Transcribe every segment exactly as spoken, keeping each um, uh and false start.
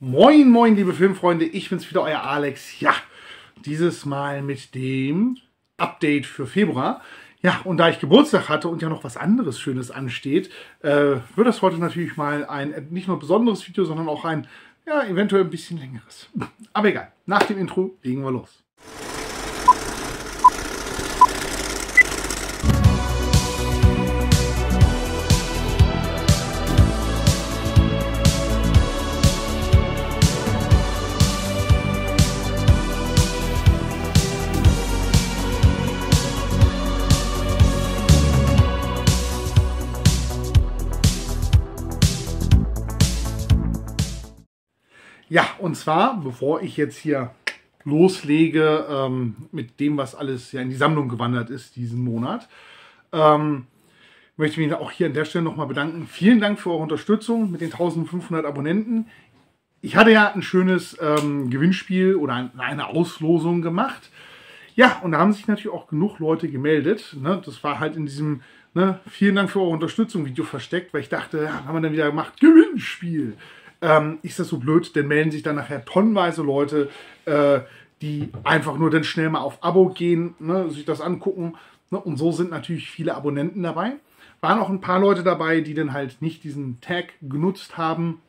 Moin, moin, liebe Filmfreunde, ich bin's wieder, euer Alex. Ja, dieses Mal mit dem Update für Februar. Ja, und da ich Geburtstag hatte und ja noch was anderes Schönes ansteht, äh, wird das heute natürlich mal ein nicht nur besonderes Video, sondern auch ein, ja, eventuell ein bisschen längeres. Aber egal, nach dem Intro legen wir los. Ja, und zwar, bevor ich jetzt hier loslege ähm, mit dem, was alles ja in die Sammlung gewandert ist diesen Monat, ähm, möchte ich mich auch hier an der Stelle nochmal bedanken. Vielen Dank für eure Unterstützung mit den eintausendfünfhundert Abonnenten. Ich hatte ja ein schönes ähm, Gewinnspiel oder ein, eine Auslosung gemacht. Ja, und da haben sich natürlich auch genug Leute gemeldet. Ne? Das war halt in diesem ne, Vielen Dank für eure Unterstützung Video versteckt, weil ich dachte, ja, haben wir dann wieder gemacht, Gewinnspiel. Ähm, ist das so blöd, denn melden sich dann nachher tonnenweise Leute, äh, die einfach nur dann schnell mal auf Abo gehen, ne, sich das angucken. Ne, und so sind natürlich viele Abonnenten dabei. Waren auch ein paar Leute dabei, die dann halt nicht diesen Tag genutzt haben.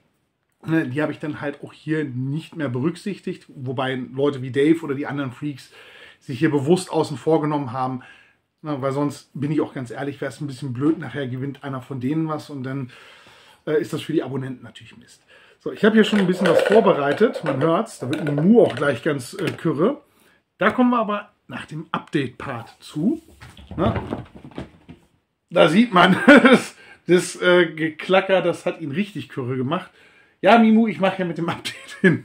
Ne, die habe ich dann halt auch hier nicht mehr berücksichtigt. Wobei Leute wie Dave oder die anderen Freaks sich hier bewusst außen vor genommen haben. Ne, weil sonst, bin ich auch ganz ehrlich, wäre es ein bisschen blöd, nachher gewinnt einer von denen was und dann äh, ist das für die Abonnenten natürlich Mist. So, ich habe hier schon ein bisschen was vorbereitet. Man hört's, da wird die Mu auch gleich ganz äh, kürre. Da kommen wir aber nach dem Update-Part zu. Na? Da sieht man, das, das äh, Geklacker, das hat ihn richtig kürre gemacht. Ja, Mimu, ich mache ja mit dem Update hin.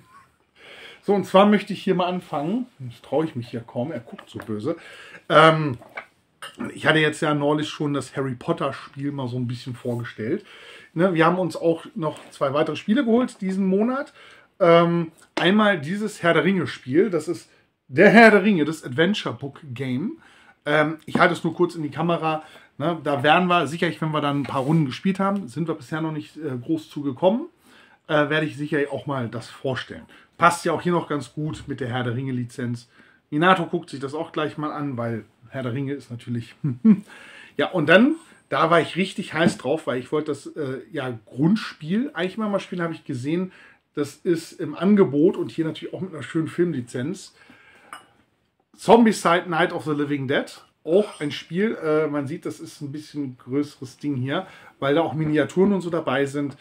So, und zwar möchte ich hier mal anfangen. Das traue ich mich ja kaum, er guckt so böse. Ähm, ich hatte jetzt ja neulich schon das Harry Potter-Spiel mal so ein bisschen vorgestellt. Wir haben uns auch noch zwei weitere Spiele geholt diesen Monat. Ähm, einmal dieses Herr der Ringe-Spiel. Das ist der Herr der Ringe, das Adventure Book Game. Ähm, ich halte es nur kurz in die Kamera. Ne? Da werden wir sicherlich, wenn wir dann ein paar Runden gespielt haben, sind wir bisher noch nicht äh, groß zugekommen, äh, werde ich sicherlich auch mal das vorstellen. Passt ja auch hier noch ganz gut mit der Herr der Ringe-Lizenz. Minato guckt sich das auch gleich mal an, weil Herr der Ringe ist natürlich... Ja, und dann... Da war ich richtig heiß drauf, weil ich wollte das äh, ja, Grundspiel eigentlich mal spielen, habe ich gesehen. Das ist im Angebot und hier natürlich auch mit einer schönen Filmlizenz. Zombicide Night of the Living Dead. Auch ein Spiel, äh, man sieht, das ist ein bisschen größeres Ding hier, weil da auch Miniaturen und so dabei sind.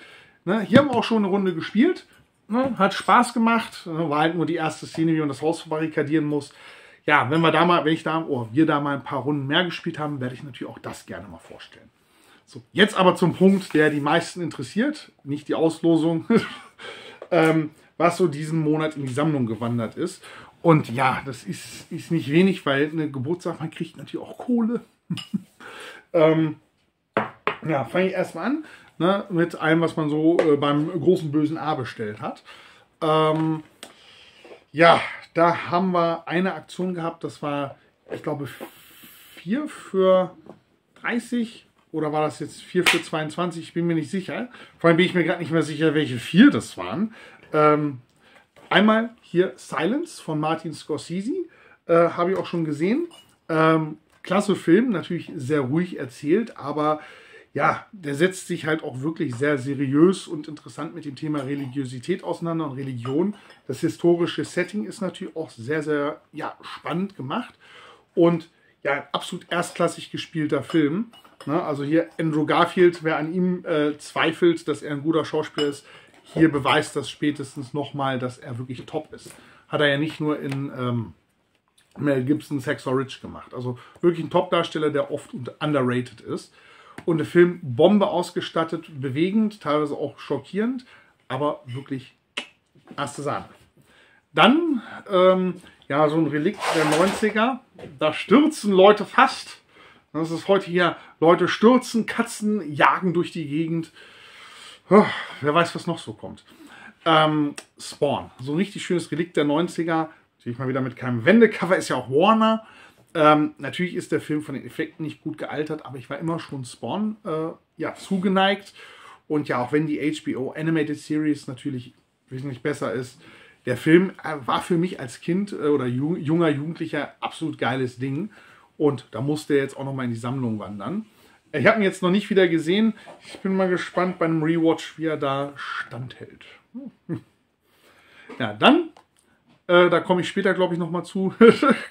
Ne, hier haben wir auch schon eine Runde gespielt. Ne, hat Spaß gemacht. Ne, war halt nur die erste Szene, wie man das Haus verbarrikadieren muss. Ja, wenn wir da mal, wenn ich da, oh, wir da mal ein paar Runden mehr gespielt haben, werde ich natürlich auch das gerne mal vorstellen. So, jetzt aber zum Punkt, der die meisten interessiert, nicht die Auslosung, ähm, was so diesen Monat in die Sammlung gewandert ist. Und ja, das ist, ist nicht wenig, weil eine Geburtstag, man kriegt natürlich auch Kohle. ähm, ja, fange ich erstmal an, ne, mit allem, was man so äh, beim großen bösen A bestellt hat. Ähm, ja, da haben wir eine Aktion gehabt, das war, ich glaube, vier für dreißig oder war das jetzt vier für zweiundzwanzig? Ich bin mir nicht sicher. Vor allem bin ich mir gerade nicht mehr sicher, welche vier das waren. Ähm, einmal hier Silence von Martin Scorsese, äh, habe ich auch schon gesehen. Ähm, klasse Film, natürlich sehr ruhig erzählt, aber ja, der setzt sich halt auch wirklich sehr seriös und interessant mit dem Thema Religiosität auseinander und Religion. Das historische Setting ist natürlich auch sehr, sehr ja, spannend gemacht und ja, absolut erstklassig gespielter Film. Ne? Also hier Andrew Garfield, wer an ihm äh, zweifelt, dass er ein guter Schauspieler ist, hier beweist das spätestens nochmal, dass er wirklich top ist. Hat er ja nicht nur in ähm, Mel Gibson's Hacksaw Ridge gemacht. Also wirklich ein Top-Darsteller, der oft underrated ist. Und der Film Bombe ausgestattet, bewegend, teilweise auch schockierend, aber wirklich erste Sahne. Dann, ähm, ja, so ein Relikt der neunziger, da stürzen Leute fast. Das ist heute hier, Leute stürzen, Katzen jagen durch die Gegend. Oh, wer weiß, was noch so kommt. Ähm, Spawn, so ein richtig schönes Relikt der neunziger. Natürlich mal wieder mit keinem Wendecover, ist ja auch Warner. Ähm, natürlich ist der Film von den Effekten nicht gut gealtert, aber ich war immer schon Spawn äh, ja, zugeneigt. Und ja, auch wenn die H B O Animated Series natürlich wesentlich besser ist. Der Film war für mich als Kind oder junger Jugendlicher absolut geiles Ding. Und da musste er jetzt auch nochmal in die Sammlung wandern. Ich habe ihn jetzt noch nicht wieder gesehen. Ich bin mal gespannt bei einem Rewatch, wie er da standhält. Ja, dann, äh, da komme ich später, glaube ich, nochmal zu,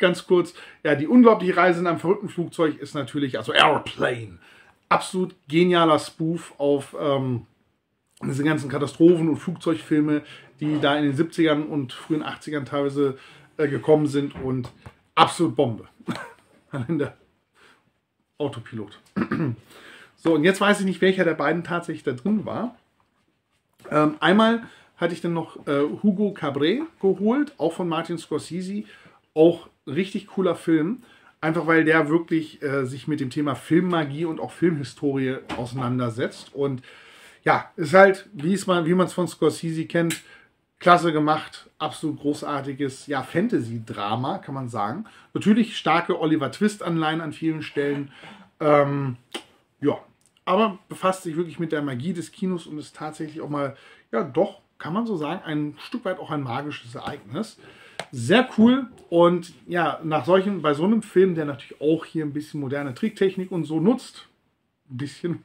ganz kurz. Ja, die unglaubliche Reise in einem verrückten Flugzeug ist natürlich, also Airplane, absolut genialer Spoof auf ähm, diese ganzen Katastrophen- und Flugzeugfilme, die da in den siebzigern und frühen achtzigern teilweise äh, gekommen sind, und absolut Bombe. Allein der Autopilot. So, und jetzt weiß ich nicht, welcher der beiden tatsächlich da drin war. Ähm, einmal hatte ich dann noch äh, Hugo Cabret geholt, auch von Martin Scorsese. Auch richtig cooler Film, einfach weil der wirklich äh, sich mit dem Thema Filmmagie und auch Filmhistorie auseinandersetzt. Und ja, ist halt, wie es man, wie man es von Scorsese kennt, klasse gemacht, absolut großartiges, ja, Fantasy-Drama, kann man sagen. Natürlich starke Oliver-Twist-Anleihen an vielen Stellen. Ähm, ja, aber befasst sich wirklich mit der Magie des Kinos und ist tatsächlich auch mal, ja doch, kann man so sagen, ein Stück weit auch ein magisches Ereignis. Sehr cool. Und ja, nach solchen, bei so einem Film, der natürlich auch hier ein bisschen moderne Tricktechnik und so nutzt, ein bisschen.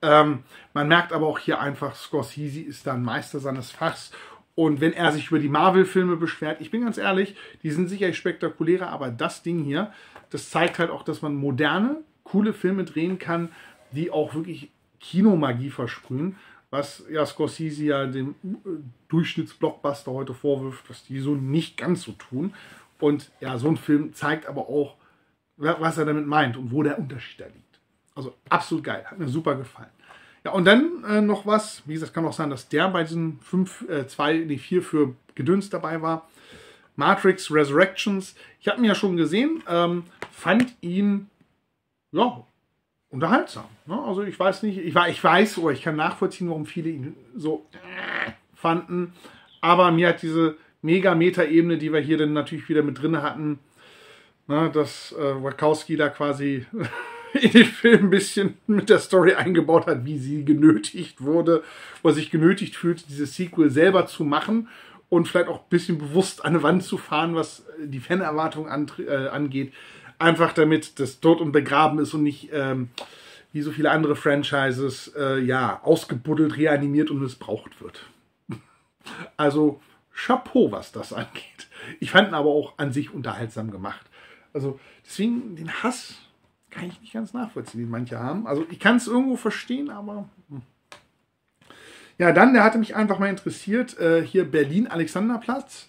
ähm, man merkt aber auch hier einfach, Scorsese ist da ein Meister seines Fachs. Und wenn er sich über die Marvel-Filme beschwert, ich bin ganz ehrlich, die sind sicherlich spektakulärer, aber das Ding hier, das zeigt halt auch, dass man moderne, coole Filme drehen kann, die auch wirklich Kinomagie versprühen, was ja Scorsese ja dem äh, Durchschnittsblockbuster heute vorwirft, dass die so nicht ganz so tun. Und ja, so ein Film zeigt aber auch, was er damit meint und wo der Unterschied da liegt. Also absolut geil, hat mir super gefallen. Ja, und dann äh, noch was, wie gesagt, kann auch sein, dass der bei diesen fünf, äh, zwei, nee, vier für Gedöns dabei war. Matrix Resurrections. Ich habe ihn ja schon gesehen, ähm, fand ihn, ja, unterhaltsam. Ne? Also ich weiß nicht, ich, ich weiß, oder ich kann nachvollziehen, warum viele ihn so äh, fanden. Aber mir hat diese Mega-Meta-Ebene, die wir hier dann natürlich wieder mit drin hatten, ne, dass äh, Wachowski da quasi in den Film ein bisschen mit der Story eingebaut hat, wie sie genötigt wurde, wo er sich genötigt fühlt, dieses Sequel selber zu machen und vielleicht auch ein bisschen bewusst an eine Wand zu fahren, was die Fanerwartung an, äh, angeht. Einfach damit das tot und begraben ist und nicht ähm, wie so viele andere Franchises äh, ja, ausgebuddelt, reanimiert und missbraucht wird. Also Chapeau, was das angeht. Ich fand ihn aber auch an sich unterhaltsam gemacht. Also deswegen den Hass kann ich nicht ganz nachvollziehen, den manche haben. Also ich kann es irgendwo verstehen, aber... Hm. Ja, dann, der hatte mich einfach mal interessiert, äh, hier Berlin Alexanderplatz.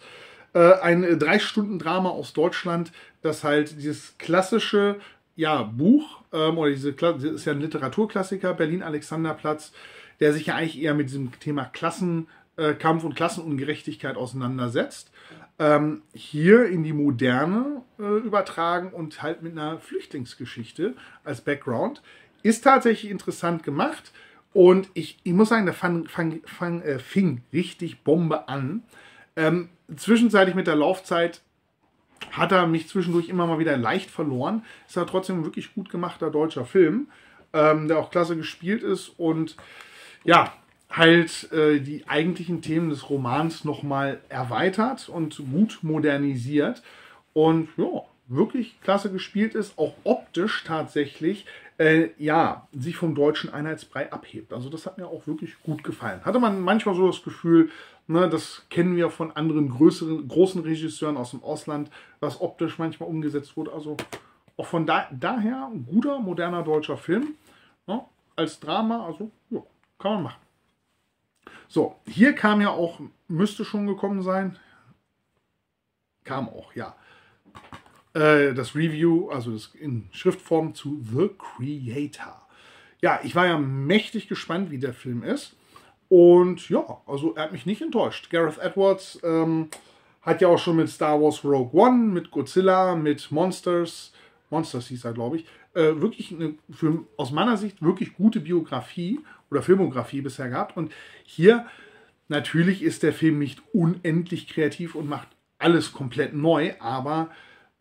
Ein drei Stunden Drama aus Deutschland, das halt dieses klassische, ja, Buch, ähm, oder diese, das ist ja ein Literaturklassiker, Berlin Alexanderplatz, der sich ja eigentlich eher mit diesem Thema Klassenkampf äh, und Klassenungerechtigkeit auseinandersetzt, ähm, hier in die Moderne äh, übertragen und halt mit einer Flüchtlingsgeschichte als Background. Ist tatsächlich interessant gemacht und ich, ich muss sagen, der fang, fang, fang, äh, fing richtig Bombe an. Ähm, zwischenzeitlich mit der Laufzeit hat er mich zwischendurch immer mal wieder leicht verloren. Ist aber trotzdem ein wirklich gut gemachter deutscher Film, ähm, der auch klasse gespielt ist und ja, halt äh, die eigentlichen Themen des Romans nochmal erweitert und gut modernisiert. Und ja, wirklich klasse gespielt ist, auch optisch tatsächlich, äh, ja, sich vom deutschen Einheitsbrei abhebt. Also das hat mir auch wirklich gut gefallen. Hatte man manchmal so das Gefühl, ne, das kennen wir von anderen größeren, großen Regisseuren aus dem Ausland, was optisch manchmal umgesetzt wurde. Also auch von da, daher ein guter, moderner deutscher Film. Ne, als Drama, also ja, kann man machen. So, hier kam ja auch, müsste schon gekommen sein, kam auch, ja, äh, das Review, also das in Schriftform zu The Creator. Ja, ich war ja mächtig gespannt, wie der Film ist. Und ja, also er hat mich nicht enttäuscht. Gareth Edwards ähm, hat ja auch schon mit Star Wars Rogue One, mit Godzilla, mit Monsters, Monsters hieß er, glaube ich, äh, wirklich eine, für, aus meiner Sicht wirklich gute Biografie oder Filmografie bisher gehabt. Und hier, natürlich ist der Film nicht unendlich kreativ und macht alles komplett neu, aber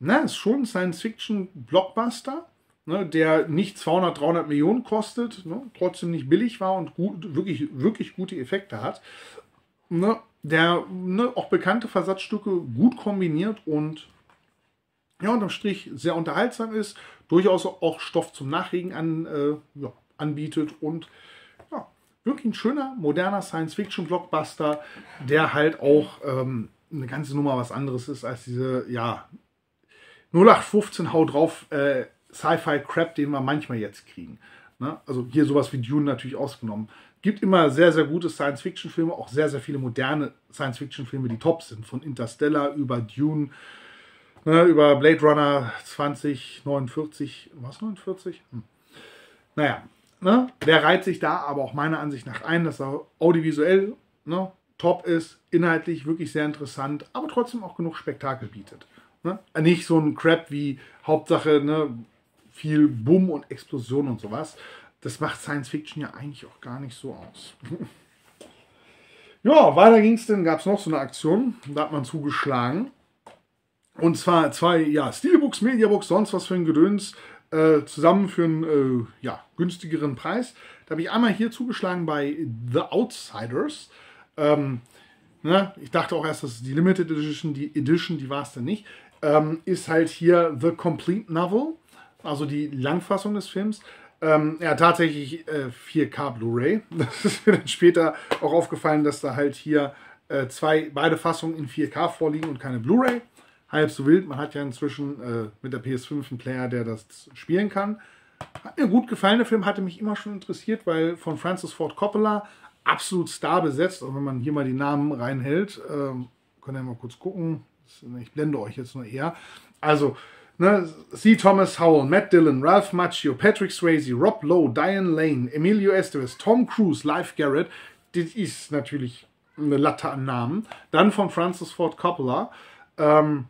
na, ist schon ein Science-Fiction-Blockbuster, der nicht zweihundert, dreihundert Millionen kostet, ne, trotzdem nicht billig war und gut, wirklich, wirklich gute Effekte hat. ne, der ne, auch bekannte Versatzstücke gut kombiniert und ja, unterm Strich sehr unterhaltsam ist, durchaus auch Stoff zum Nachregen an, äh, ja, anbietet und ja, wirklich ein schöner, moderner Science-Fiction-Blockbuster, der halt auch ähm, eine ganze Nummer was anderes ist als diese, ja, null acht fünfzehn Hau drauf äh, Sci-Fi-Crap, den wir manchmal jetzt kriegen. Ne? Also hier sowas wie Dune natürlich ausgenommen. Gibt immer sehr, sehr gute Science-Fiction-Filme, auch sehr, sehr viele moderne Science-Fiction-Filme, die top sind. Von Interstellar über Dune, ne, über Blade Runner zwanzig neunundvierzig. Was, neunundvierzig? Hm. Naja, ne? Der reiht sich da aber auch meiner Ansicht nach ein, dass er audiovisuell ne, top ist, inhaltlich wirklich sehr interessant, aber trotzdem auch genug Spektakel bietet. Ne? Nicht so ein Crap wie Hauptsache ne, viel Bumm und Explosion und sowas. Das macht Science Fiction ja eigentlich auch gar nicht so aus. Ja, weiter ging es denn, gab es noch so eine Aktion, da hat man zugeschlagen. Und zwar zwei, ja, Steelbooks, Mediabooks, sonst was für ein Gedöns, äh, zusammen für einen äh, ja, günstigeren Preis. Da habe ich einmal hier zugeschlagen bei The Outsiders. Ähm, ne, ich dachte auch erst, das ist die Limited Edition, die Edition, die war es dann nicht. Ähm, ist halt hier The Complete Novel, also die Langfassung des Films. Ähm, ja, tatsächlich äh, vier K Blu-ray. Das ist mir dann später auch aufgefallen, dass da halt hier äh, zwei, beide Fassungen in vier K vorliegen und keine Blu-ray. Halb so wild. Man hat ja inzwischen äh, mit der P S fünf einen Player, der das spielen kann. Hat mir gut gefallen. Der Film hatte mich immer schon interessiert, weil von Francis Ford Coppola absolut Star besetzt. Und wenn man hier mal die Namen reinhält, ähm, könnt ihr mal kurz gucken. Ich blende euch jetzt nur eher. Also, ne, C. Thomas Howell, Matt Dillon, Ralph Macchio, Patrick Swayze, Rob Lowe, Diane Lane, Emilio Estevez, Tom Cruise, Live Garrett. Das ist natürlich eine Latte an Namen. Dann von Francis Ford Coppola. Ähm,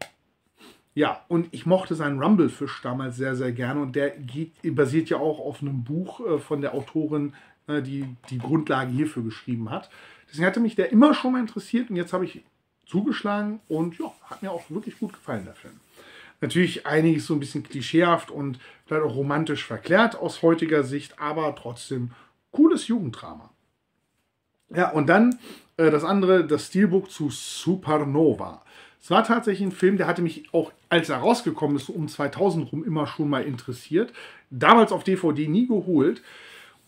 ja, und ich mochte seinen Rumblefish damals sehr, sehr gerne. Und der geht, basiert ja auch auf einem Buch äh, von der Autorin, äh, die die Grundlage hierfür geschrieben hat. Deswegen hatte mich der immer schon mal interessiert. Und jetzt habe ich zugeschlagen. Und ja, hat mir auch wirklich gut gefallen, der Film. Natürlich einiges so ein bisschen klischeehaft und vielleicht auch romantisch verklärt aus heutiger Sicht, aber trotzdem cooles Jugenddrama. Ja, und dann äh, das andere, das Steelbook zu Supernova. Es war tatsächlich ein Film, der hatte mich auch, als er rausgekommen ist, so um zweitausend rum immer schon mal interessiert. Damals auf D V D nie geholt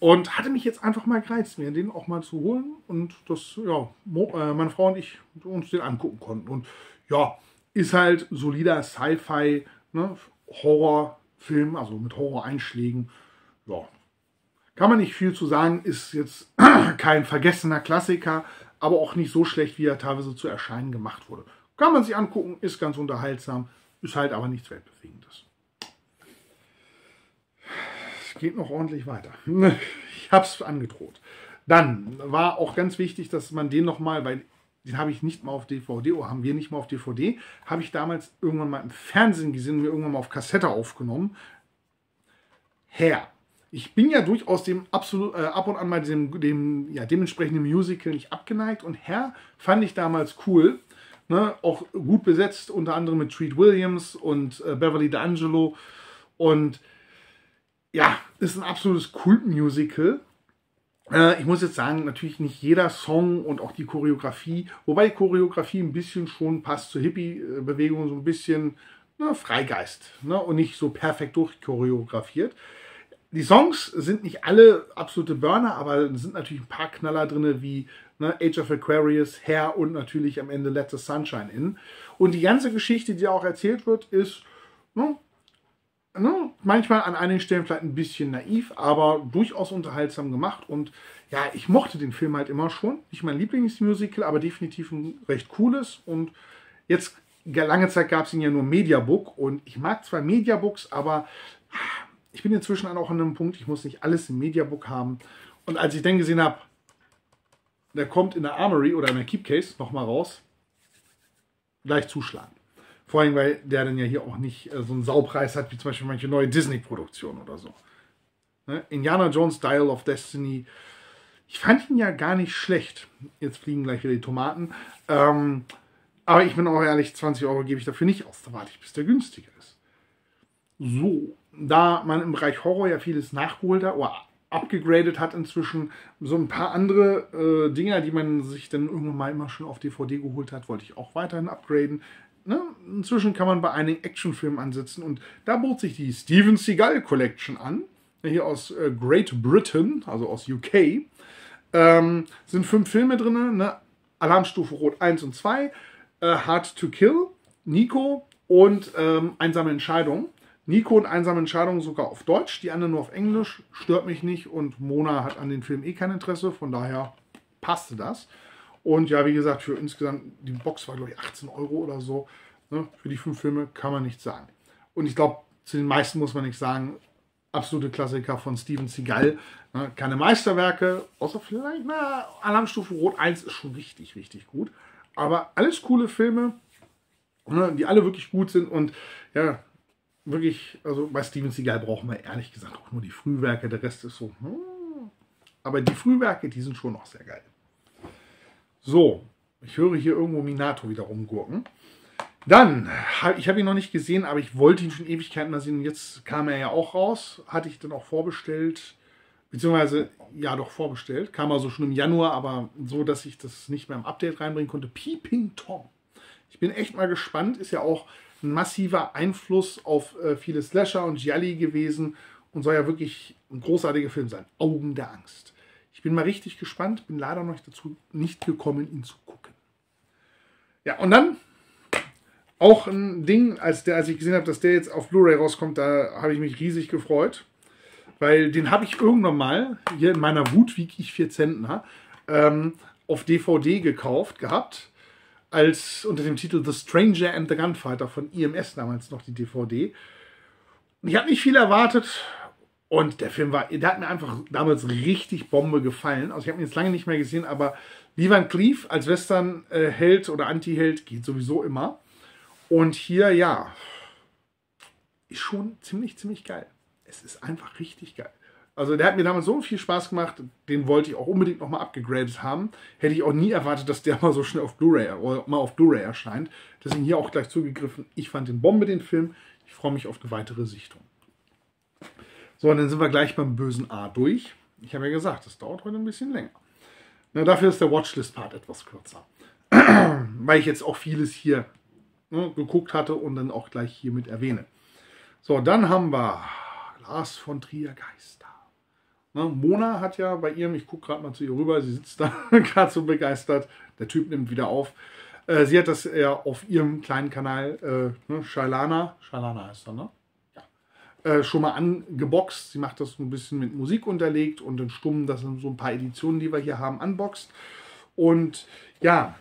und hatte mich jetzt einfach mal gereizt, mir den auch mal zu holen und dass ja, meine Frau und ich uns den angucken konnten. Und ja, ist halt solider Sci-Fi, ne, Horrorfilm, also mit Horror-Einschlägen. Ja. Kann man nicht viel zu sagen, ist jetzt kein vergessener Klassiker, aber auch nicht so schlecht, wie er teilweise zu erscheinen gemacht wurde. Kann man sich angucken, ist ganz unterhaltsam, ist halt aber nichts Weltbewegendes. Es geht noch ordentlich weiter. Ich habe es angedroht. Dann war auch ganz wichtig, dass man den nochmal, weil den habe ich nicht mal auf D V D, oder haben wir nicht mal auf D V D, habe ich damals irgendwann mal im Fernsehen gesehen und mir irgendwann mal auf Kassette aufgenommen. Herr, ich bin ja durchaus dem absolut, äh, ab und an mal dem, dem ja, dementsprechenden Musical nicht abgeneigt und Herr fand ich damals cool, ne? Auch gut besetzt, unter anderem mit Treat Williams und äh, Beverly D'Angelo und ja, ist ein absolutes Kult-Musical. Ich muss jetzt sagen, natürlich nicht jeder Song und auch die Choreografie, wobei die Choreografie ein bisschen schon passt zur Hippie-Bewegung, so ein bisschen ne, Freigeist ne, und nicht so perfekt durchchoreografiert. Die Songs sind nicht alle absolute Burner, aber sind natürlich ein paar Knaller drin, wie ne, Age of Aquarius, Hair und natürlich am Ende Let the Sunshine In. Und die ganze Geschichte, die auch erzählt wird, ist ne, Ne, manchmal an einigen Stellen vielleicht ein bisschen naiv, aber durchaus unterhaltsam gemacht. Und ja, ich mochte den Film halt immer schon. Nicht mein Lieblingsmusical, aber definitiv ein recht cooles. Und jetzt, lange Zeit gab es ihn ja nur Mediabook. Und ich mag zwar Mediabooks, aber ich bin inzwischen auch an einem Punkt, ich muss nicht alles im Mediabook haben. Und als ich dann gesehen habe, der kommt in der Armory oder in der Keepcase nochmal raus, gleich zuschlagen. Vor allem, weil der dann ja hier auch nicht äh, so einen Saupreis hat, wie zum Beispiel manche neue Disney-Produktion oder so. Ne? Indiana Jones, Dial of Destiny. Ich fand ihn ja gar nicht schlecht. Jetzt fliegen gleich wieder die Tomaten. Ähm, aber ich bin auch ehrlich, zwanzig Euro gebe ich dafür nicht aus. Da warte ich, bis der günstiger ist. So, da man im Bereich Horror ja vieles nachgeholt hat, oder abgegradet hat inzwischen. So ein paar andere äh, Dinger, die man sich dann irgendwann mal immer schon auf D V D geholt hat, wollte ich auch weiterhin upgraden. Ne? Inzwischen kann man bei einigen Actionfilmen ansetzen und da bot sich die Steven Seagal Collection an, hier aus äh, Great Britain, also aus U K. Ähm, sind fünf Filme drin, ne? Alarmstufe Rot eins und zwei, äh, Hard to Kill, Nico und ähm, Einsame Entscheidung. Nico und Einsame Entscheidung sogar auf Deutsch, die anderen nur auf Englisch, stört mich nicht und Mona hat an den Film eh kein Interesse, von daher passte das. Und ja, wie gesagt, für insgesamt, die Box war glaube ich achtzehn Euro oder so, ne? Für die fünf Filme kann man nichts sagen. Und ich glaube, zu den meisten muss man nichts sagen, absolute Klassiker von Steven Seagal, ne? Keine Meisterwerke, außer vielleicht, na, Alarmstufe Rot eins ist schon richtig, richtig gut, aber alles coole Filme, ne? Die alle wirklich gut sind und ja, wirklich, also bei Steven Seagal brauchen wir ehrlich gesagt auch nur die Frühwerke, der Rest ist so, hm. Aber die Frühwerke, die sind schon auch sehr geil. So, ich höre hier irgendwo Minato wieder rumgurken. Dann, ich habe ihn noch nicht gesehen, aber ich wollte ihn schon Ewigkeiten mal sehen. Jetzt kam er ja auch raus, hatte ich dann auch vorbestellt, beziehungsweise, ja doch vorbestellt, kam also schon im Januar, aber so, dass ich das nicht mehr im Update reinbringen konnte. Peeping Tom. Ich bin echt mal gespannt, ist ja auch ein massiver Einfluss auf äh, viele Slasher und Gialli gewesen und soll ja wirklich ein großartiger Film sein. Augen der Angst. Ich bin mal richtig gespannt, bin leider noch dazu nicht gekommen, ihn zu gucken. Ja, und dann auch ein Ding, als, der, als ich gesehen habe, dass der jetzt auf Blu-ray rauskommt, da habe ich mich riesig gefreut, weil den habe ich irgendwann mal, hier in meiner Wut, wie ich vier Zentner, ähm, auf D V D gekauft, gehabt, als unter dem Titel The Stranger and the Gunfighter von I M S damals noch die D V D. Und ich habe nicht viel erwartet. Und der Film war, der hat mir einfach damals richtig Bombe gefallen. Also ich habe ihn jetzt lange nicht mehr gesehen, aber Lee Van Cleef als Western-Held oder Anti-Held geht sowieso immer. Und hier, ja, ist schon ziemlich, ziemlich geil. Es ist einfach richtig geil. Also der hat mir damals so viel Spaß gemacht, den wollte ich auch unbedingt nochmal abgegradet haben. Hätte ich auch nie erwartet, dass der mal so schnell auf Blu-ray oder mal auf Blu-ray erscheint. Deswegen hier auch gleich zugegriffen. Ich fand den Bombe, den Film. Ich freue mich auf eine weitere Sichtung. So, und dann sind wir gleich beim bösen A durch. Ich habe ja gesagt, das dauert heute ein bisschen länger. Na, dafür ist der Watchlist-Part etwas kürzer. Weil ich jetzt auch vieles hier, ne, geguckt hatte und dann auch gleich hiermit erwähne. So, dann haben wir Lars von Trier, Geister. Ne, Mona hat ja bei ihrem, ich gucke gerade mal zu ihr rüber, sie sitzt da gerade so begeistert, der Typ nimmt wieder auf. Äh, sie hat das ja auf ihrem kleinen Kanal, äh, ne, Shailana, Shailana heißt er, ne? Äh, schon mal angeboxt. Sie macht das so ein bisschen mit Musik unterlegt und dann stummen, das sind so ein paar Editionen, die wir hier haben, unboxt. Und ja,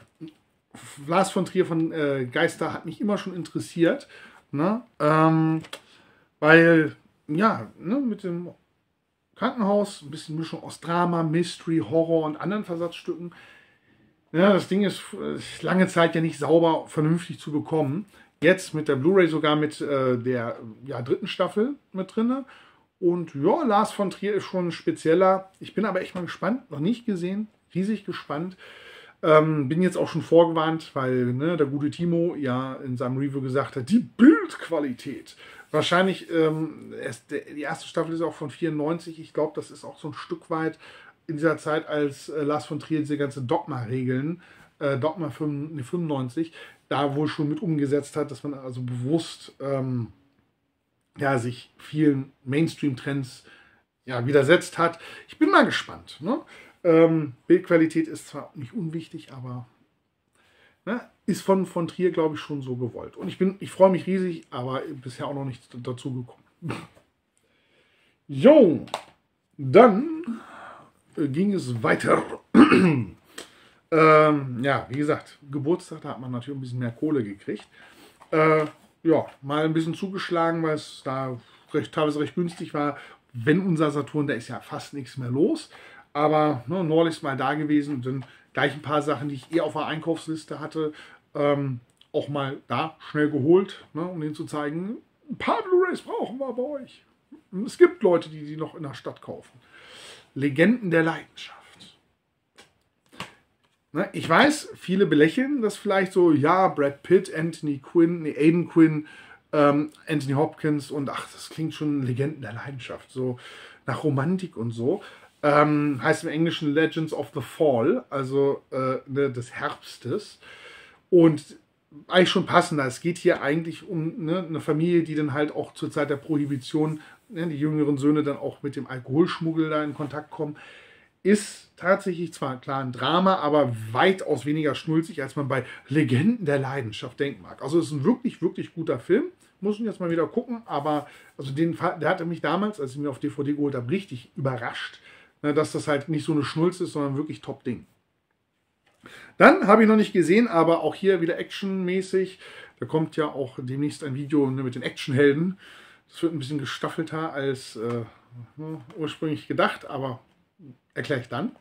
Lars von Trier von äh, Geister hat mich immer schon interessiert, ne? Ähm, weil, ja, ne, mit dem Krankenhaus, ein bisschen Mischung aus Drama, Mystery, Horror und anderen Versatzstücken. Ja, das Ding ist, ist lange Zeit ja nicht sauber, vernünftig zu bekommen. Jetzt mit der Blu-ray sogar mit äh, der ja, dritten Staffel mit drin. Und ja, Lars von Trier ist schon ein spezieller. Ich bin aber echt mal gespannt, noch nicht gesehen, riesig gespannt. Ähm, bin jetzt auch schon vorgewarnt, weil ne, der gute Timo ja in seinem Review gesagt hat, die Bildqualität. Wahrscheinlich, ähm, erst der, die erste Staffel ist auch von vierundneunzig. Ich glaube, das ist auch so ein Stück weit in dieser Zeit, als äh, Lars von Trier diese ganze Dogma-Regeln, äh, Dogma fünfundneunzig, da wohl schon mit umgesetzt hat, dass man also bewusst ähm, ja, sich vielen Mainstream-Trends ja, widersetzt hat. Ich bin mal gespannt. Ne? Ähm, Bildqualität ist zwar nicht unwichtig, aber ne, ist von, von Trier, glaube ich, schon so gewollt. Und ich, bin, ich freue mich riesig, aber bisher auch noch nicht dazu gekommen. Jo, dann ging es weiter. Ähm, ja, wie gesagt, Geburtstag, da hat man natürlich ein bisschen mehr Kohle gekriegt. Äh, ja, mal ein bisschen zugeschlagen, weil es da recht, teilweise recht günstig war. Wenn unser Saturn, da ist ja fast nichts mehr los. Aber ne, neulich mal da gewesen und dann gleich ein paar Sachen, die ich eh auf der Einkaufsliste hatte, ähm, auch mal da schnell geholt, ne, um denen zu zeigen, ein paar Blu-rays brauchen wir bei euch. Es gibt Leute, die die noch in der Stadt kaufen. Legenden der Leidenschaft. Ich weiß, viele belächeln das vielleicht so, ja, Brad Pitt, Anthony Quinn, nee, Aidan Quinn, ähm, Anthony Hopkins und ach, das klingt schon Legenden der Leidenschaft. So, nach Romantik und so. Ähm, heißt im Englischen Legends of the Fall, also äh, ne, des Herbstes. Und eigentlich schon passender. Es geht hier eigentlich um ne, eine Familie, die dann halt auch zur Zeit der Prohibition, ne, die jüngeren Söhne dann auch mit dem Alkoholschmuggel da in Kontakt kommen. Ist tatsächlich zwar klar ein Drama, aber weitaus weniger schnulzig, als man bei Legenden der Leidenschaft denken mag. Also es ist ein wirklich, wirklich guter Film. Muss ich jetzt mal wieder gucken, aber also den, der hatte mich damals, als ich mir auf D V D geholt habe, richtig überrascht, ne, dass das halt nicht so eine Schnulze ist, sondern wirklich Top-Ding. Dann habe ich noch nicht gesehen, aber auch hier wieder actionmäßig. Da kommt ja auch demnächst ein Video ne, mit den Actionhelden. Das wird ein bisschen gestaffelter als äh, ursprünglich gedacht, aber erkläre ich dann.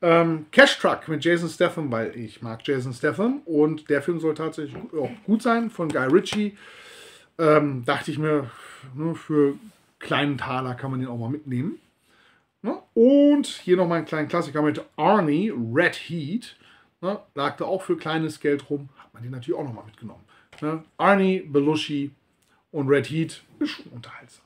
Ähm, Cash Truck mit Jason Statham, weil ich mag Jason Statham und der Film soll tatsächlich auch gut sein, von Guy Ritchie. Ähm, dachte ich mir, ne, für kleinen Taler kann man den auch mal mitnehmen. Ne? Und hier nochmal einen kleinen Klassiker mit Arnie, Red Heat. Ne? Lag da auch für kleines Geld rum. Hat man den natürlich auch nochmal mitgenommen. Ne? Arnie, Belushi und Red Heat. Ist schon unterhaltsam.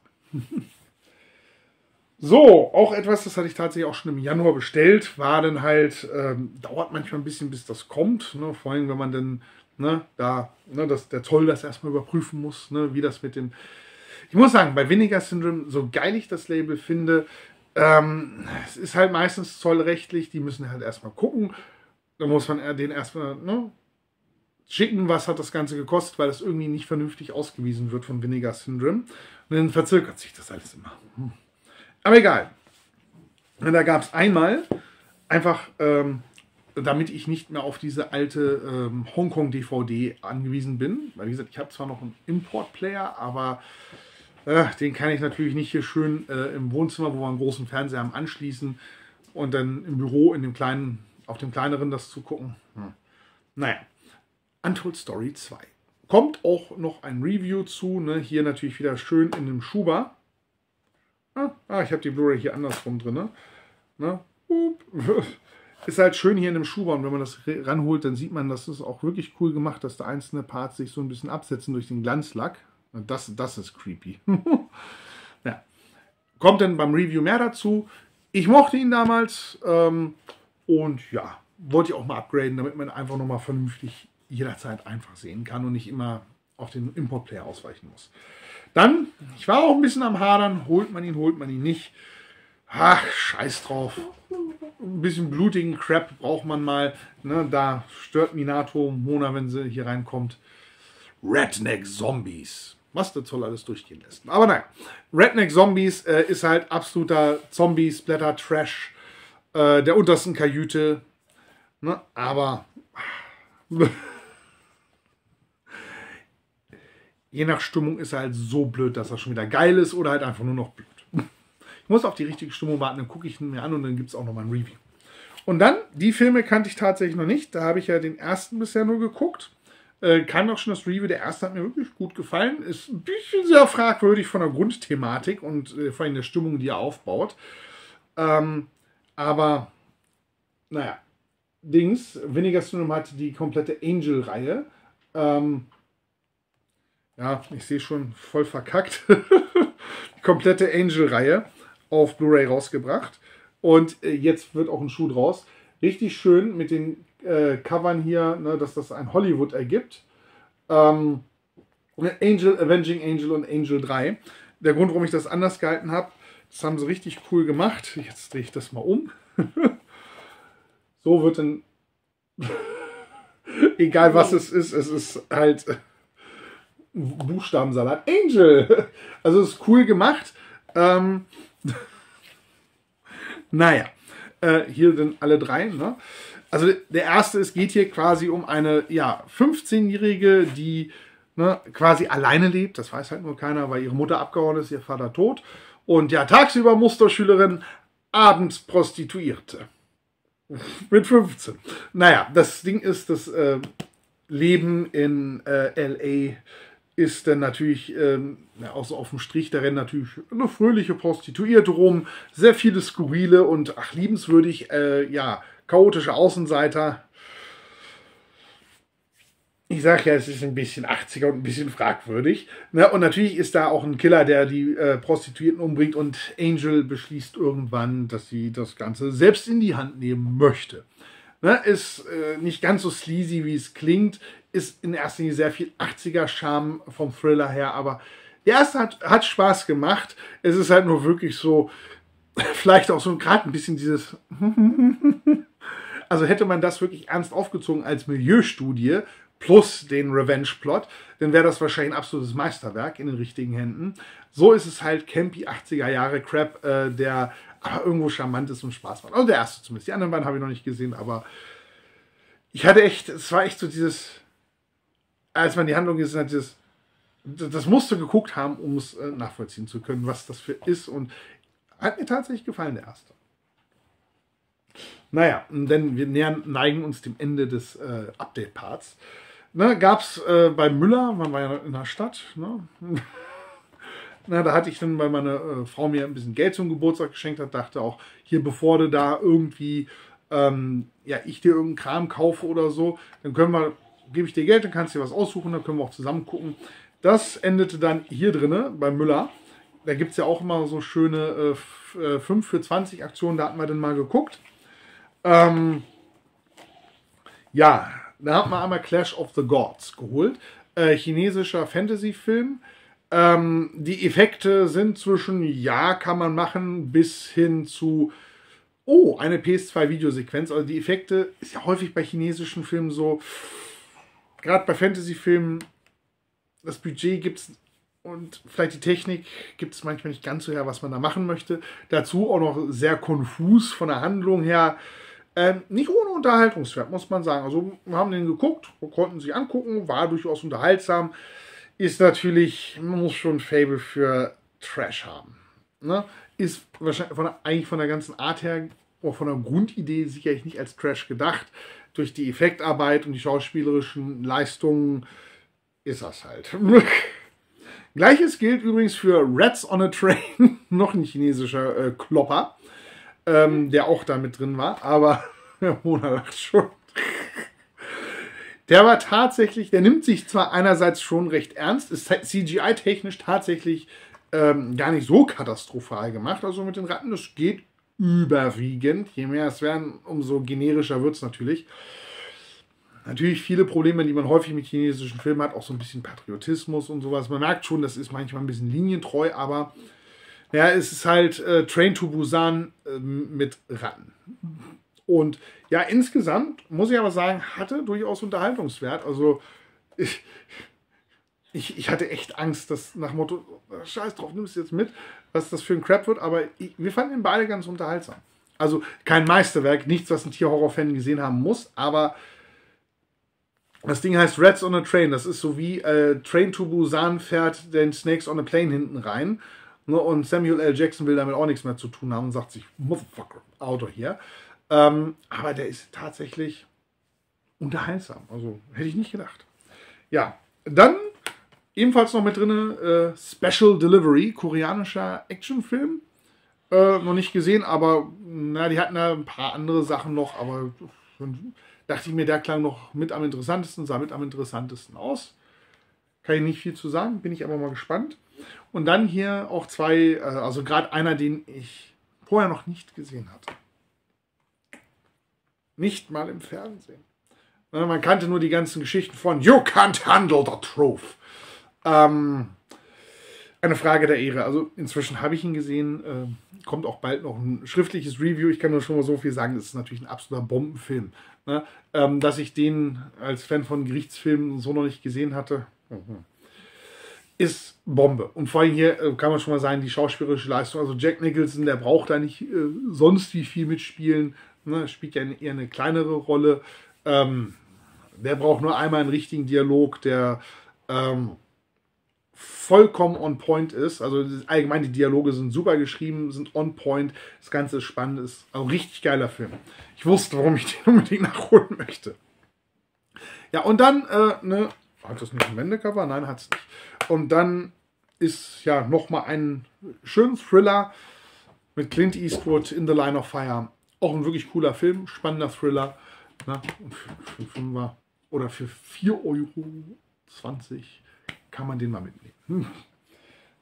So, auch etwas, das hatte ich tatsächlich auch schon im Januar bestellt. War dann halt, ähm, dauert manchmal ein bisschen, bis das kommt. Ne? Vor allem, wenn man dann Ne, da, ne, dass der Zoll das erstmal überprüfen muss, ne, wie das mit dem... Ich muss sagen, bei Vinegar Syndrome, so geil ich das Label finde, ähm, es ist halt meistens zollrechtlich, die müssen halt erstmal gucken, da muss man den erstmal ne, schicken, was hat das Ganze gekostet, weil das irgendwie nicht vernünftig ausgewiesen wird von Vinegar Syndrome. Und dann verzögert sich das alles immer. Hm. Aber egal. Und da gab es einmal einfach... Ähm, damit ich nicht mehr auf diese alte ähm, Hongkong-D V D angewiesen bin. Weil, wie gesagt, ich habe zwar noch einen Import-Player, aber äh, den kann ich natürlich nicht hier schön äh, im Wohnzimmer, wo wir einen großen Fernseher haben, anschließen und dann im Büro in dem kleinen, auf dem kleineren das zu gucken. Hm. Naja, Untold Story zwei. Kommt auch noch ein Review zu, ne? Hier natürlich wieder schön in dem Schuber. Ah, ah ich habe die Blu-ray hier andersrum drin. Ne? Ne? Ist halt schön hier in dem Schuber und wenn man das ranholt, dann sieht man, das ist auch wirklich cool gemacht, dass da einzelne Parts sich so ein bisschen absetzen durch den Glanzlack. Das, das ist creepy. Ja. Kommt dann beim Review mehr dazu. Ich mochte ihn damals ähm, und ja, wollte ich auch mal upgraden, damit man einfach nochmal vernünftig jederzeit einfach sehen kann und nicht immer auf den Import-Player ausweichen muss. Dann, ich war auch ein bisschen am Hadern, holt man ihn, holt man ihn nicht. Ach, scheiß drauf. Ein bisschen blutigen Crap braucht man mal. Ne, da stört Minato Mona, wenn sie hier reinkommt. Redneck Zombies. Was der Zoll alles durchgehen lässt. Aber naja, Redneck Zombies äh, ist halt absoluter Zombie-Splatter-Trash äh, der untersten Kajüte. Ne, aber je nach Stimmung ist er halt so blöd, dass er schon wieder geil ist oder halt einfach nur noch blöd. Muss auf die richtige Stimmung warten, dann gucke ich ihn mir an und dann gibt es auch nochmal ein Review. Und dann, die Filme kannte ich tatsächlich noch nicht. Da habe ich ja den ersten bisher nur geguckt. Äh, kann auch schon das Review. Der erste hat mir wirklich gut gefallen. Ist ein bisschen sehr fragwürdig von der Grundthematik und äh, vor allem der Stimmung, die er aufbaut. Ähm, aber, naja. Dings, Vinegar Syndrome hat die komplette Angel-Reihe. Ähm, ja, ich sehe schon, voll verkackt. Die komplette Angel-Reihe auf Blu-ray rausgebracht und jetzt wird auch ein Schuh draus. Richtig schön mit den äh, Covern hier, ne, dass das ein Hollywood ergibt. Ähm, Angel, Avenging Angel und Angel drei. Der Grund, warum ich das anders gehalten habe, das haben sie richtig cool gemacht. Jetzt drehe ich das mal um. So wird dann egal was es ist, es ist halt Buchstabensalat. Angel! Also es ist cool gemacht. Ähm, naja, äh, hier sind alle drei. Ne? Also der erste, es geht hier quasi um eine ja, fünfzehnjährige, die ne, quasi alleine lebt. Das weiß halt nur keiner, weil ihre Mutter abgehauen ist, ihr Vater tot. Und ja, tagsüber Musterschülerin, abends Prostituierte. Mit fünfzehn. Naja, das Ding ist, das äh, Leben in äh, L A ist dann natürlich, ähm, ja, auch so auf dem Strich, da rennen natürlich eine fröhliche Prostituierte rum, sehr viele skurrile und ach, liebenswürdig, äh, ja, chaotische Außenseiter. Ich sag ja, es ist ein bisschen achtziger und ein bisschen fragwürdig. Na, und natürlich ist da auch ein Killer, der die äh, Prostituierten umbringt, und Angel beschließt irgendwann, dass sie das Ganze selbst in die Hand nehmen möchte. Na, ist äh, nicht ganz so sleazy, wie es klingt, ist in erster Linie sehr viel achtziger-Charme vom Thriller her, aber der erste hat, hat Spaß gemacht. Es ist halt nur wirklich so, vielleicht auch so gerade ein bisschen dieses... Also hätte man das wirklich ernst aufgezogen als Milieustudie, plus den Revenge-Plot, dann wäre das wahrscheinlich ein absolutes Meisterwerk in den richtigen Händen. So ist es halt campy achtziger-Jahre-Crap, äh, der aber irgendwo charmant ist und Spaß macht. Also der erste zumindest. Die anderen beiden habe ich noch nicht gesehen, aber ich hatte echt, es war echt so dieses, als man die Handlung gesehen hat, dieses, das musste geguckt haben, um es äh, nachvollziehen zu können, was das für ist, und hat mir tatsächlich gefallen, der erste. Naja, denn wir nähern, neigen uns dem Ende des äh, Update-Parts. Ne, gab es äh, bei Müller, man war ja in der Stadt, ne? Na, da hatte ich dann, weil meine äh, Frau mir ein bisschen Geld zum Geburtstag geschenkt hat, dachte auch, hier, bevor du da irgendwie, ähm, ja, ich dir irgendeinen Kram kaufe oder so, dann können wir, gebe ich dir Geld, dann kannst du dir was aussuchen, dann können wir auch zusammen gucken. Das endete dann hier drinne bei Müller. Da gibt es ja auch immer so schöne äh, fünf für zwanzig Aktionen, da hatten wir dann mal geguckt. Ähm, ja, da hat man einmal Clash of the Gods geholt, äh, chinesischer Fantasy-Film. Ähm, die Effekte sind zwischen, ja, kann man machen, bis hin zu, oh, eine P S zwei-Videosequenz. Also die Effekte ist ja häufig bei chinesischen Filmen so, gerade bei Fantasy-Filmen, das Budget gibt es und vielleicht die Technik gibt es manchmal nicht ganz so her, was man da machen möchte. Dazu auch noch sehr konfus von der Handlung her. Ähm, nicht ohne Unterhaltungswert, muss man sagen. Also wir haben den geguckt, konnten sie angucken, war durchaus unterhaltsam. Ist natürlich, man muss schon ein Faible für Trash haben. Ne? Ist wahrscheinlich von der, eigentlich von der ganzen Art her, oder von der Grundidee sicherlich nicht als Trash gedacht. Durch die Effektarbeit und die schauspielerischen Leistungen ist das halt. Gleiches gilt übrigens für Rats on a Train, noch ein chinesischer äh, Klopper. Ähm, der auch da mit drin war, aber der Mona lacht schon. Der war tatsächlich, der nimmt sich zwar einerseits schon recht ernst, ist C G I-technisch tatsächlich ähm, gar nicht so katastrophal gemacht, also mit den Ratten, das geht überwiegend. Je mehr es werden, umso generischer wird es natürlich. Natürlich viele Probleme, die man häufig mit chinesischen Filmen hat, auch so ein bisschen Patriotismus und sowas. Man merkt schon, das ist manchmal ein bisschen linientreu, aber... Ja, es ist halt äh, Train to Busan äh, mit Ratten. Und ja, insgesamt muss ich aber sagen, hatte durchaus Unterhaltungswert. Also ich, ich, ich hatte echt Angst, dass nach Motto, scheiß drauf, nimmst du jetzt mit, was das für ein Crap wird. Aber ich, wir fanden ihn beide ganz unterhaltsam. Also kein Meisterwerk, nichts, was ein Tierhorror-Fan gesehen haben muss. Aber das Ding heißt Rats on a Train. Das ist so wie äh, Train to Busan fährt den Snakes on a Plane hinten rein. Und Samuel L. Jackson will damit auch nichts mehr zu tun haben und sagt sich, motherfucker, out of here. Ähm, aber der ist tatsächlich unterhaltsam. Also hätte ich nicht gedacht. Ja, dann ebenfalls noch mit drin äh, Special Delivery, koreanischer Actionfilm. Äh, noch nicht gesehen, aber na, die hatten da ein paar andere Sachen noch. Aber dann dachte ich mir, der klang noch mit am interessantesten, sah mit am interessantesten aus. Kann ich nicht viel zu sagen, bin ich aber mal gespannt. Und dann hier auch zwei, also gerade einer, den ich vorher noch nicht gesehen hatte. Nicht mal im Fernsehen. Man kannte nur die ganzen Geschichten von You can't handle the truth. Ähm, eine Frage der Ehre. Also inzwischen habe ich ihn gesehen. Äh, kommt auch bald noch ein schriftliches Review. Ich kann nur schon mal so viel sagen, das ist natürlich ein absoluter Bombenfilm. Ne? Ähm, dass ich den als Fan von Gerichtsfilmen so noch nicht gesehen hatte, ist Bombe. Und vor allem hier kann man schon mal sagen, die schauspielerische Leistung, also Jack Nicholson, der braucht da nicht äh, sonst wie viel mitspielen, ne? Spielt ja eher eine kleinere Rolle, ähm, der braucht nur einmal einen richtigen Dialog, der ähm, vollkommen on point ist, also allgemein die Dialoge sind super geschrieben, sind on point, das Ganze ist spannend, ist ein richtig geiler Film. Ich wusste, warum ich den unbedingt nachholen möchte. Ja, und dann äh, ne, hat das nicht ein Wendecover? Nein, hat es nicht. Und dann ist ja nochmal ein schöner Thriller mit Clint Eastwood, In the Line of Fire. Auch ein wirklich cooler Film, spannender Thriller. Na, fünf, fünf, fünf war. oder für vier Euro zwanzig kann man den mal mitnehmen. Hm.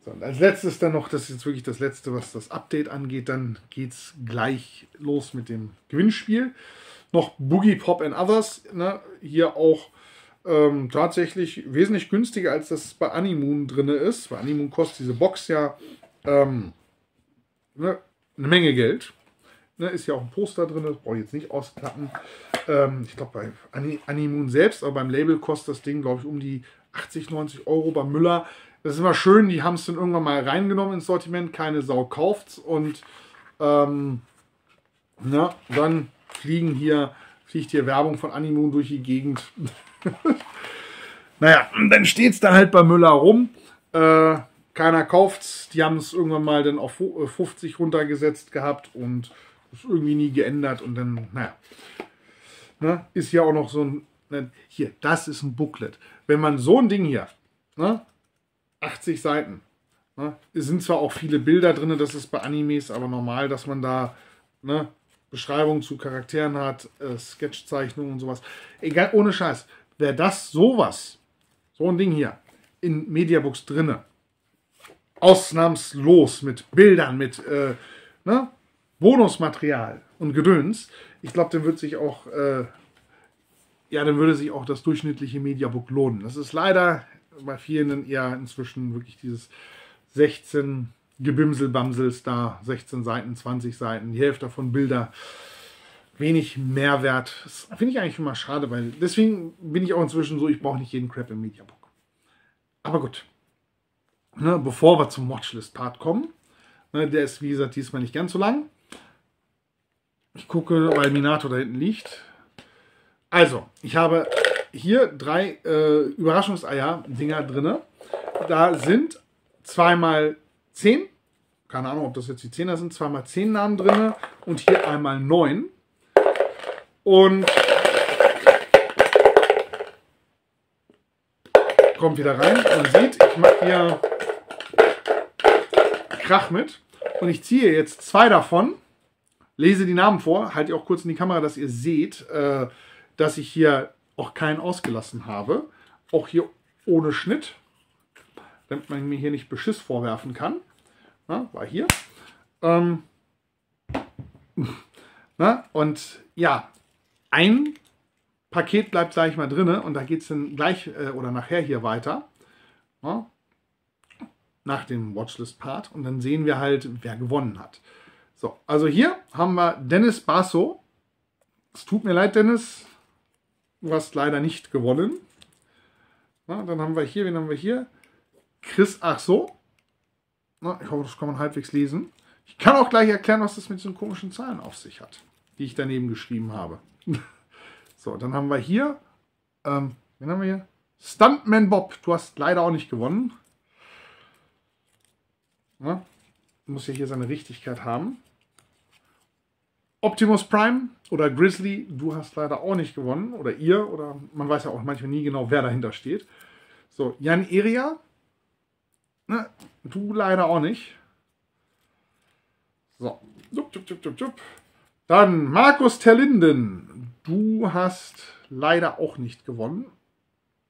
So, und als letztes dann noch, das ist jetzt wirklich das letzte, was das Update angeht, dann geht es gleich los mit dem Gewinnspiel. Noch Boogie Pop and Others, ne? Hier auch ähm, tatsächlich wesentlich günstiger, als das bei Animoon drin ist. Bei Animoon kostet diese Box ja ähm, ne? eine Menge Geld. Ne? Ist ja auch ein Poster drin, das brauche ich jetzt nicht ausklappen. Ähm, ich glaube bei Animoon selbst, aber beim Label kostet das Ding, glaube ich, um die achtzig, neunzig Euro bei Müller. Das ist immer schön, die haben es dann irgendwann mal reingenommen ins Sortiment, keine Sau kauft's und ähm, na, dann fliegen hier, fliegt hier Werbung von Animoon durch die Gegend. Naja, dann steht es da halt bei Müller rum. Äh, keiner kauft's, die haben es irgendwann mal dann auf fünfzig runtergesetzt gehabt und ist irgendwie nie geändert und dann, naja. Na, ist ja auch noch so ein. Hier, das ist ein Booklet. Wenn man so ein Ding hier, ne? achtzig Seiten. Ne? Es sind zwar auch viele Bilder drin, das ist bei Animes aber normal, dass man da ne, Beschreibungen zu Charakteren hat, äh, Sketchzeichnungen und sowas. Egal, ohne Scheiß. Wäre das sowas, so ein Ding hier, in Mediabooks drinne, ausnahmslos mit Bildern, mit äh, ne, Bonusmaterial und Gedöns, ich glaube, dann wird sich auch äh, ja, dann würde sich auch das durchschnittliche Mediabook lohnen. Das ist leider bei vielen eher inzwischen wirklich dieses sechzehn Gebimselbamsels da, sechzehn Seiten, zwanzig Seiten, die Hälfte von Bilder, wenig Mehrwert. Das finde ich eigentlich immer schade, weil deswegen bin ich auch inzwischen so, ich brauche nicht jeden Crap im Mediabook. Aber gut, ne, bevor wir zum Watchlist-Part kommen, ne, der ist wie gesagt diesmal nicht ganz so lang. Ich gucke, weil Minato da hinten liegt. Also, ich habe hier drei äh, Überraschungseier-Dinger drin. Da sind zwei mal zehn, keine Ahnung, ob das jetzt die Zehner sind, zwei mal zehn Namen drin und hier einmal neun. Und kommt wieder rein. Man sieht, ich mache hier Krach mit und ich ziehe jetzt zwei davon, lese die Namen vor, halte ich auch kurz in die Kamera, dass ihr seht, äh, dass ich hier auch keinen ausgelassen habe. Auch hier ohne Schnitt, damit man mir hier nicht Beschiss vorwerfen kann. Na, war hier. Ähm, na, und ja, ein Paket bleibt gleich mal drin und da geht es dann gleich äh, oder nachher hier weiter. Na, nach dem Watchlist-Part und dann sehen wir halt, wer gewonnen hat. So, also hier haben wir Dennis Basso. Es tut mir leid, Dennis. Du hast leider nicht gewonnen. Na, dann haben wir hier, wen haben wir hier? Chris Achso. Na, ich hoffe, das kann man halbwegs lesen. Ich kann auch gleich erklären, was das mit so komischen Zahlen auf sich hat, die ich daneben geschrieben habe. So, dann haben wir hier, ähm, wen haben wir hier? Stuntman Bob. Du hast leider auch nicht gewonnen. Na, muss ja hier seine Richtigkeit haben. Optimus Prime oder Grizzly, du hast leider auch nicht gewonnen. Oder ihr, oder man weiß ja auch manchmal nie genau, wer dahinter steht. So, Jan Eria, ne, du leider auch nicht. So, jupp, jupp, jupp, jupp, jupp. Dann Markus Terlinden, du hast leider auch nicht gewonnen.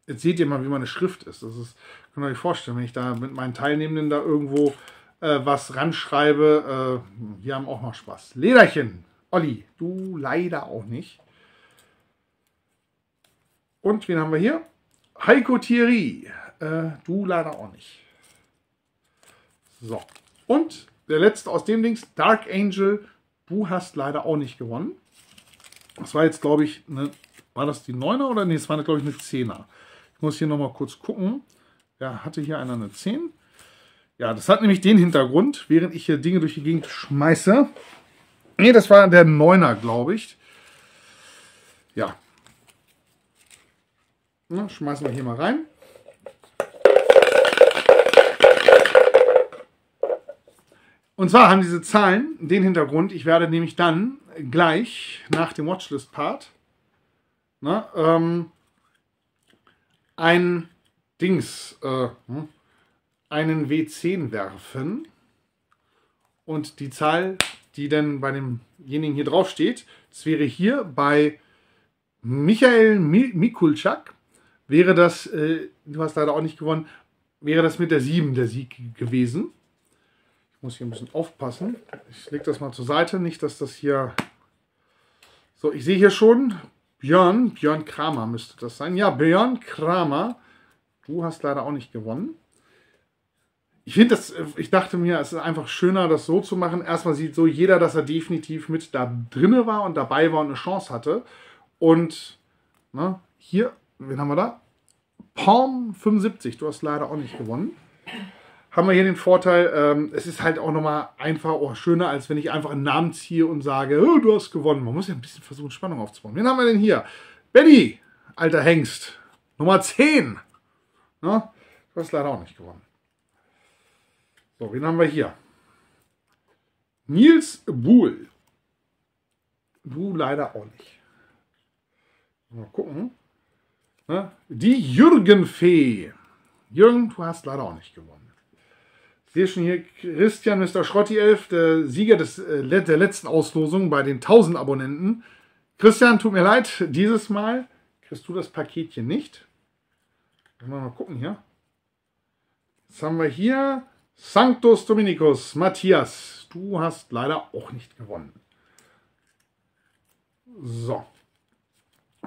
Jetzt seht ihr mal, wie meine Schrift ist. Das ist, könnt ihr euch vorstellen, wenn ich da mit meinen Teilnehmenden da irgendwo äh, was ranschreibe. Äh, die haben auch noch Spaß. Lederchen. Olli, du leider auch nicht. Und wen haben wir hier? Heiko Thierry, äh, du leider auch nicht. So, und der letzte aus dem Dings, Dark Angel, du hast leider auch nicht gewonnen. Das war jetzt, glaube ich, eine, war das die Neuner oder? Nee, es war, glaube ich, eine Zehner. Ich muss hier nochmal kurz gucken. Ja, hatte hier einer eine Zehn? Ja, das hat nämlich den Hintergrund, während ich hier Dinge durch die Gegend schmeiße. Ne, das war der Neuner, glaube ich. Ja. Na, schmeißen wir hier mal rein. Und zwar haben diese Zahlen den Hintergrund, ich werde nämlich dann gleich nach dem Watchlist-Part ähm, ein Dings, äh, einen W zehn werfen und die Zahl, die dann bei demjenigen hier drauf steht, das wäre hier bei Michael Mikulczak wäre das, äh, du hast leider auch nicht gewonnen, wäre das mit der sieben der Sieg gewesen. Ich muss hier ein bisschen aufpassen. Ich lege das mal zur Seite, nicht, dass das hier... So, ich sehe hier schon, Björn, Björn Kramer müsste das sein. Ja, Björn Kramer, du hast leider auch nicht gewonnen. Ich finde das, ich dachte mir, es ist einfach schöner, das so zu machen. Erstmal sieht so jeder, dass er definitiv mit da drinne war und dabei war und eine Chance hatte. Und na, hier, wen haben wir da? Palm fünfundsiebzig, du hast leider auch nicht gewonnen. Haben wir hier den Vorteil, ähm, es ist halt auch nochmal einfach oh, schöner, als wenn ich einfach einen Namen ziehe und sage, oh, du hast gewonnen. Man muss ja ein bisschen versuchen, Spannung aufzubauen. Wen haben wir denn hier? Benny, alter Hengst, Nummer zehn. Na, du hast leider auch nicht gewonnen. So, wen haben wir hier? Nils Buhl. Du leider auch nicht. Mal gucken. Ne? Die Jürgenfee. Jürgen, du hast leider auch nicht gewonnen. Ich sehe schon hier Christian Mister Schrotti elf, der Sieger des, äh, der letzten Auslosung bei den tausend Abonnenten. Christian, tut mir leid, dieses Mal kriegst du das Paketchen nicht. Mal gucken hier. Jetzt haben wir hier... Sanctus Dominicus, Matthias, du hast leider auch nicht gewonnen. So,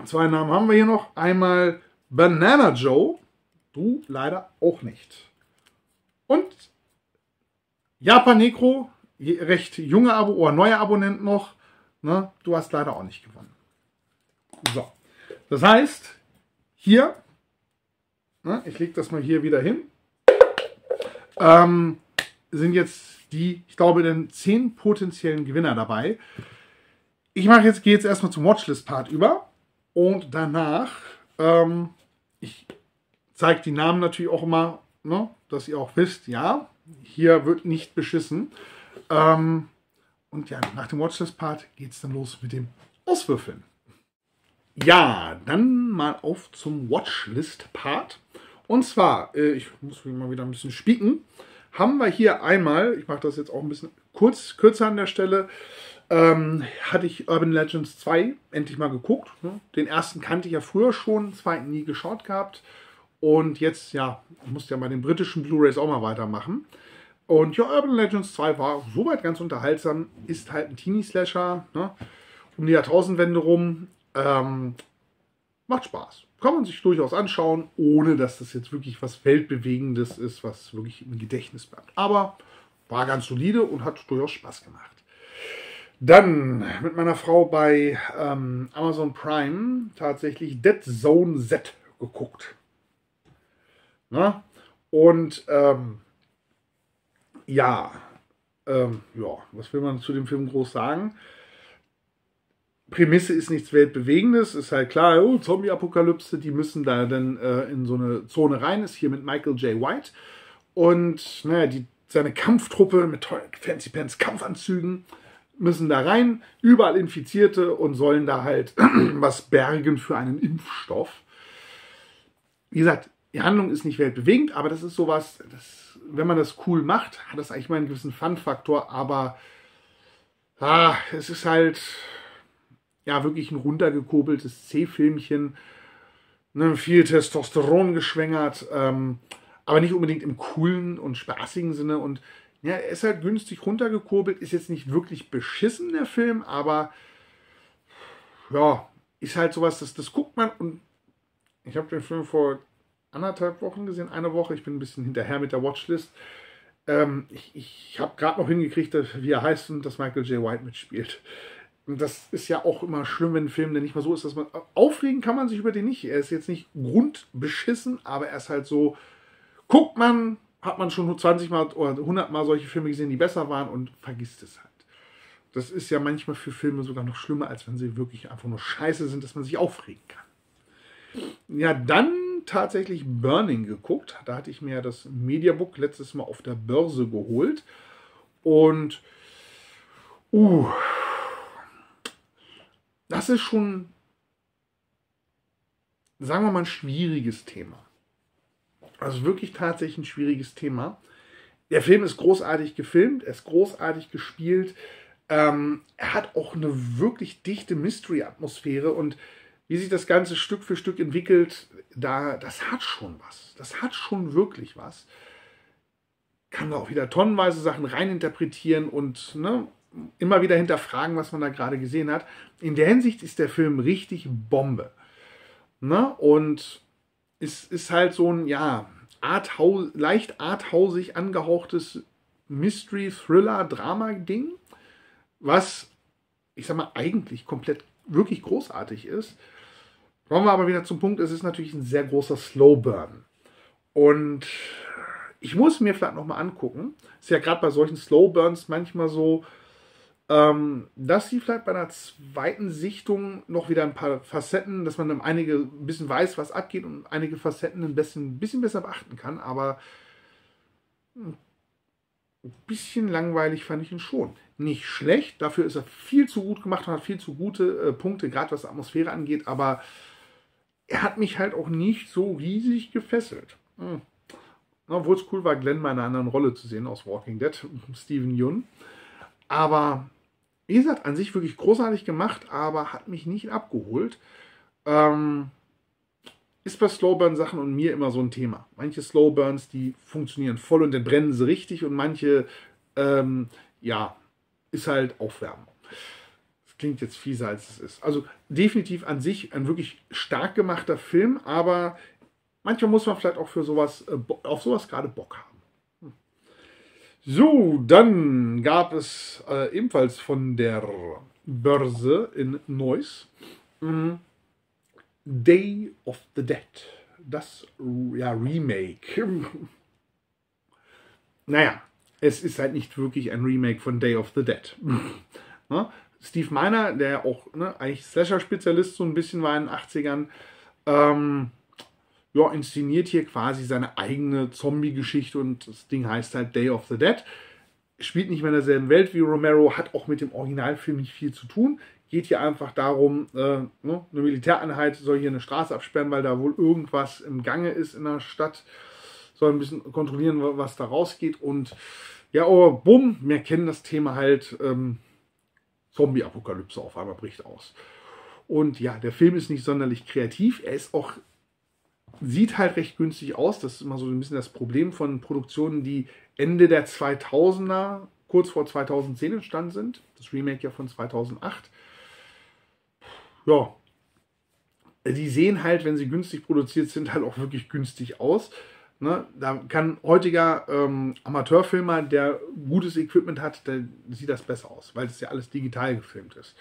zwei Namen haben wir hier noch. Einmal Banana Joe, du leider auch nicht. Und Japan Necro, recht junge Abo oder neuer Abonnent noch, ne, du hast leider auch nicht gewonnen. So, das heißt, hier, ne, ich lege das mal hier wieder hin. Ähm, sind jetzt die, ich glaube, den zehn potenziellen Gewinner dabei. Ich mache jetzt, gehe jetzt erstmal zum Watchlist-Part über und danach, ähm, ich zeige die Namen natürlich auch immer, ne, dass ihr auch wisst, ja, hier wird nicht beschissen. Ähm, und ja, nach dem Watchlist-Part geht es dann los mit dem Auswürfeln. Ja, dann mal auf zum Watchlist-Part. Und zwar, ich muss mal wieder ein bisschen spieken, haben wir hier einmal, ich mache das jetzt auch ein bisschen kurz, kürzer an der Stelle, ähm, hatte ich Urban Legends zwei endlich mal geguckt. Ne? Den ersten kannte ich ja früher schon, den zweiten nie geschaut gehabt. Und jetzt, ja, ich musste ja bei den britischen Blu-Rays auch mal weitermachen. Und ja, Urban Legends zwei war soweit ganz unterhaltsam, ist halt ein Teenie-Slasher, ne? Um die Jahrtausendwende rum. Ähm, macht Spaß. Kann man sich durchaus anschauen, ohne dass das jetzt wirklich was Weltbewegendes ist, was wirklich im Gedächtnis bleibt. Aber war ganz solide und hat durchaus Spaß gemacht. Dann mit meiner Frau bei ähm, Amazon Prime tatsächlich Dead Zone Z geguckt. Na? Und ähm, ja, ähm, ja, was will man zu dem Film groß sagen? Prämisse ist nichts Weltbewegendes, ist halt klar, oh, Zombie-Apokalypse, die müssen da dann äh, in so eine Zone rein, ist hier mit Michael J. White und naja, die, seine Kampftruppe mit tollen Fancy Pants Kampfanzügen müssen da rein, überall Infizierte und sollen da halt was bergen für einen Impfstoff. Wie gesagt, die Handlung ist nicht weltbewegend, aber das ist sowas, das, wenn man das cool macht, hat das eigentlich mal einen gewissen Fun-Faktor, aber ah, es ist halt... Ja, wirklich ein runtergekurbeltes C-Filmchen, ne, viel Testosteron geschwängert, ähm, aber nicht unbedingt im coolen und spaßigen Sinne. Und ja, er ist halt günstig runtergekurbelt, ist jetzt nicht wirklich beschissen, der Film, aber ja, ist halt sowas, das, das guckt man. Und ich habe den Film vor anderthalb Wochen gesehen, eine Woche, ich bin ein bisschen hinterher mit der Watchlist. Ähm, ich ich habe gerade noch hingekriegt, wie er heißt und dass Michael J. White mitspielt. Das ist ja auch immer schlimm, wenn ein Film denn nicht mal so ist, dass man... Aufregen kann man sich über den nicht. Er ist jetzt nicht grundbeschissen, aber er ist halt so... Guckt man, hat man schon zwanzig Mal oder hundert Mal solche Filme gesehen, die besser waren und vergisst es halt. Das ist ja manchmal für Filme sogar noch schlimmer, als wenn sie wirklich einfach nur scheiße sind, dass man sich aufregen kann. Ja, dann tatsächlich Burning geguckt. Da hatte ich mir das Mediabook letztes Mal auf der Börse geholt. Und... Uh... Das ist schon, sagen wir mal, ein schwieriges Thema. Also wirklich tatsächlich ein schwieriges Thema. Der Film ist großartig gefilmt, er ist großartig gespielt. Ähm, er hat auch eine wirklich dichte Mystery-Atmosphäre und wie sich das Ganze Stück für Stück entwickelt, da, das hat schon was. Das hat schon wirklich was. Kann man auch wieder tonnenweise Sachen reininterpretieren und ne, immer wieder hinterfragen, was man da gerade gesehen hat. In der Hinsicht ist der Film richtig Bombe. Ne? Und es ist halt so ein, ja, Arthaus, leicht arthausig angehauchtes Mystery-Thriller-Drama-Ding, was, ich sag mal, eigentlich komplett wirklich großartig ist. Kommen wir aber wieder zum Punkt, es ist natürlich ein sehr großer Slowburn. Und ich muss mir vielleicht nochmal angucken, ist ja gerade bei solchen Slowburns manchmal so, ähm, dass sie vielleicht bei einer zweiten Sichtung noch wieder ein paar Facetten, dass man dann einige ein bisschen weiß, was abgeht und einige Facetten ein bisschen, ein bisschen besser beachten kann, aber ein bisschen langweilig fand ich ihn schon. Nicht schlecht, dafür ist er viel zu gut gemacht und hat viel zu gute äh, Punkte, gerade was die Atmosphäre angeht, aber er hat mich halt auch nicht so riesig gefesselt. Hm. Obwohl es cool war, Glenn mal in einer anderen Rolle zu sehen aus Walking Dead, Steven Yeun. Aber wie gesagt, an sich wirklich großartig gemacht, aber hat mich nicht abgeholt. Ähm, ist bei Slowburn-Sachen und mir immer so ein Thema. Manche Slowburns, die funktionieren voll und dann brennen sie richtig und manche, ähm, ja, ist halt aufwärmen. Das klingt jetzt fieser, als es ist. Also definitiv an sich ein wirklich stark gemachter Film, aber manchmal muss man vielleicht auch für sowas, äh, auf sowas gerade Bock haben. Hm. So, dann gab es äh, ebenfalls von der Börse in Neuss mm, Day of the Dead. Das ja, Remake. Naja, es ist halt nicht wirklich ein Remake von Day of the Dead. Ne? Steve Miner, der auch ne, eigentlich Slasher-Spezialist so ein bisschen war in den achtzigern, ähm, ja, inszeniert hier quasi seine eigene Zombie-Geschichte und das Ding heißt halt Day of the Dead. Spielt nicht mehr in derselben Welt wie Romero, hat auch mit dem Originalfilm nicht viel zu tun. Geht hier einfach darum, äh, ne, eine Militäreinheit soll hier eine Straße absperren, weil da wohl irgendwas im Gange ist in der Stadt. Soll ein bisschen kontrollieren, was da rausgeht. Und ja, oh, bumm, wir kennen das Thema halt, ähm, Zombie-Apokalypse auf einmal bricht aus. Und ja, der Film ist nicht sonderlich kreativ. Er ist auch... Sieht halt recht günstig aus. Das ist immer so ein bisschen das Problem von Produktionen, die Ende der zweitausender, kurz vor zweitausendzehn entstanden sind. Das Remake ja von zweitausendacht. Ja. Die sehen halt, wenn sie günstig produziert sind, halt auch wirklich günstig aus. Ne? Da kann heutiger ähm, Amateurfilmer, der gutes Equipment hat, der sieht das besser aus, weil es ja alles digital gefilmt ist.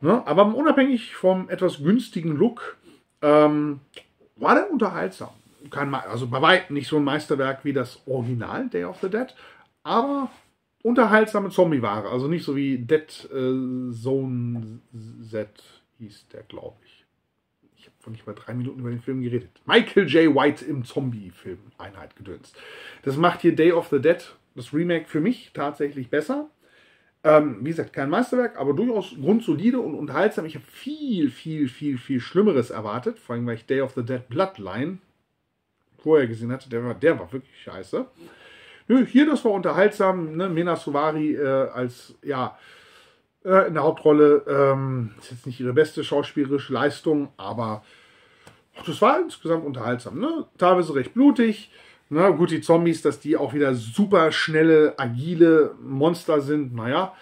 Ne? Aber unabhängig vom etwas günstigen Look, ähm, war der unterhaltsam. Kein, also bei weitem nicht so ein Meisterwerk wie das Original Day of the Dead, aber unterhaltsame Zombie-Ware. Also nicht so wie Dead äh, Zone Z hieß der, glaube ich. Ich habe vor nicht mal drei Minuten über den Film geredet. Michael J. White im Zombie-Film Einheit gedönst. Das macht hier Day of the Dead, das Remake, für mich tatsächlich besser. Ähm, wie gesagt, kein Meisterwerk, aber durchaus grundsolide und unterhaltsam. Ich habe viel, viel, viel, viel Schlimmeres erwartet. Vor allem, weil ich Day of the Dead Bloodline vorher gesehen hatte. Der war, der war wirklich scheiße. Nö, hier, das war unterhaltsam. Ne? Mena Suvari äh, als, ja, äh, in der Hauptrolle. Ähm, ist jetzt nicht ihre beste schauspielerische Leistung, aber ach, das war insgesamt unterhaltsam. Ne? Teilweise recht blutig. Na gut, die Zombies, dass die auch wieder super schnelle, agile Monster sind, naja.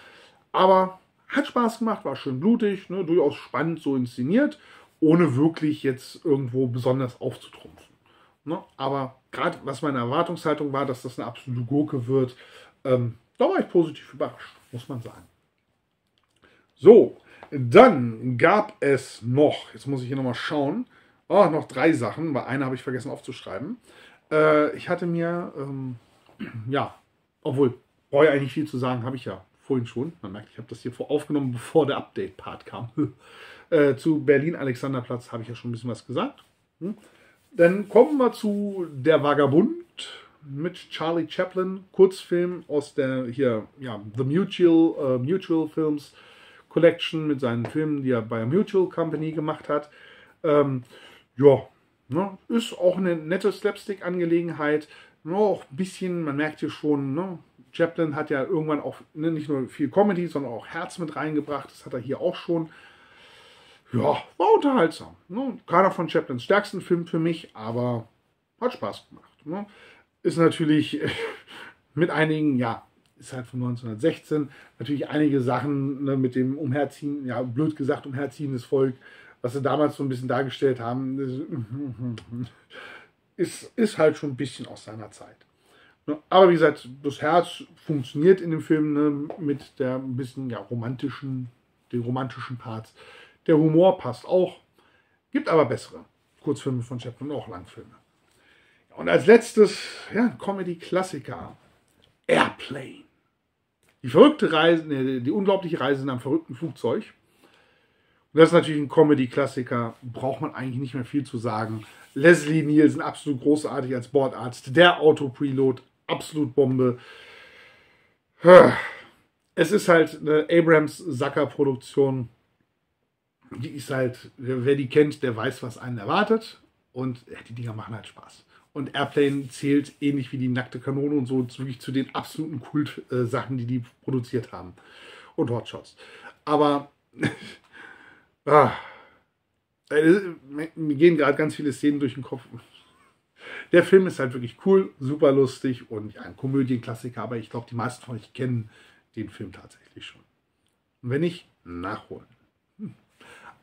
Aber hat Spaß gemacht, war schön blutig, ne, durchaus spannend so inszeniert, ohne wirklich jetzt irgendwo besonders aufzutrumpfen. Ne? Aber gerade was meine Erwartungshaltung war, dass das eine absolute Gurke wird, ähm, da war ich positiv überrascht, muss man sagen. So, dann gab es noch, jetzt muss ich hier nochmal schauen, oh, noch drei Sachen, weil eine habe ich vergessen aufzuschreiben. Ich hatte mir, ähm, ja, obwohl, brauche ich eigentlich viel zu sagen, habe ich ja vorhin schon. Man merkt, ich habe das hier aufgenommen, bevor der Update-Part kam. äh, zu Berlin Alexanderplatz habe ich ja schon ein bisschen was gesagt. Hm? Dann kommen wir zu Der Vagabund mit Charlie Chaplin, Kurzfilm aus der hier, ja, The Mutual, uh, Mutual Films Collection mit seinen Filmen, die er bei der Mutual Company gemacht hat. Ähm, ja. Ne, ist auch eine nette Slapstick-Angelegenheit. Ne, auch ein bisschen, man merkt hier schon, ne, Chaplin hat ja irgendwann auch ne, nicht nur viel Comedy, sondern auch Herz mit reingebracht. Das hat er hier auch schon. Ja, war unterhaltsam. Ne? Keiner von Chaplins stärksten Film für mich, aber hat Spaß gemacht. Ne? Ist natürlich mit einigen, ja, ist halt von neunzehnhundertsechzehn, natürlich einige Sachen, ne, mit dem Umherziehen, ja, blöd gesagt, umherziehendes Volk, was sie damals so ein bisschen dargestellt haben, ist, ist halt schon ein bisschen aus seiner Zeit. Aber wie gesagt, das Herz funktioniert in dem Film, ne, mit der ein bisschen, ja, romantischen, den romantischen Parts. Der Humor passt auch, gibt aber bessere Kurzfilme von Chaplin und auch Langfilme. Und als letztes, ja, Comedy-Klassiker, Airplane. Die verrückte Reise, ne, die unglaubliche Reise in einem verrückten Flugzeug. Und das ist natürlich ein Comedy-Klassiker, braucht man eigentlich nicht mehr viel zu sagen. Leslie Nielsen, absolut großartig als Bordarzt. Der Autopilot, absolut Bombe. Es ist halt eine Abrams-Sacker-Produktion. Die ist halt, wer die kennt, der weiß, was einen erwartet. Und ja, die Dinger machen halt Spaß. Und Airplane zählt, ähnlich wie die nackte Kanone und so, wirklich zu den absoluten Kult-Sachen, die die produziert haben. Und Hotshots. Aber... ah. Mir gehen gerade ganz viele Szenen durch den Kopf. Der Film ist halt wirklich cool, super lustig und ein Komödienklassiker, aber ich glaube, die meisten von euch kennen den Film tatsächlich schon. Und wenn nicht, nachholen. Hm.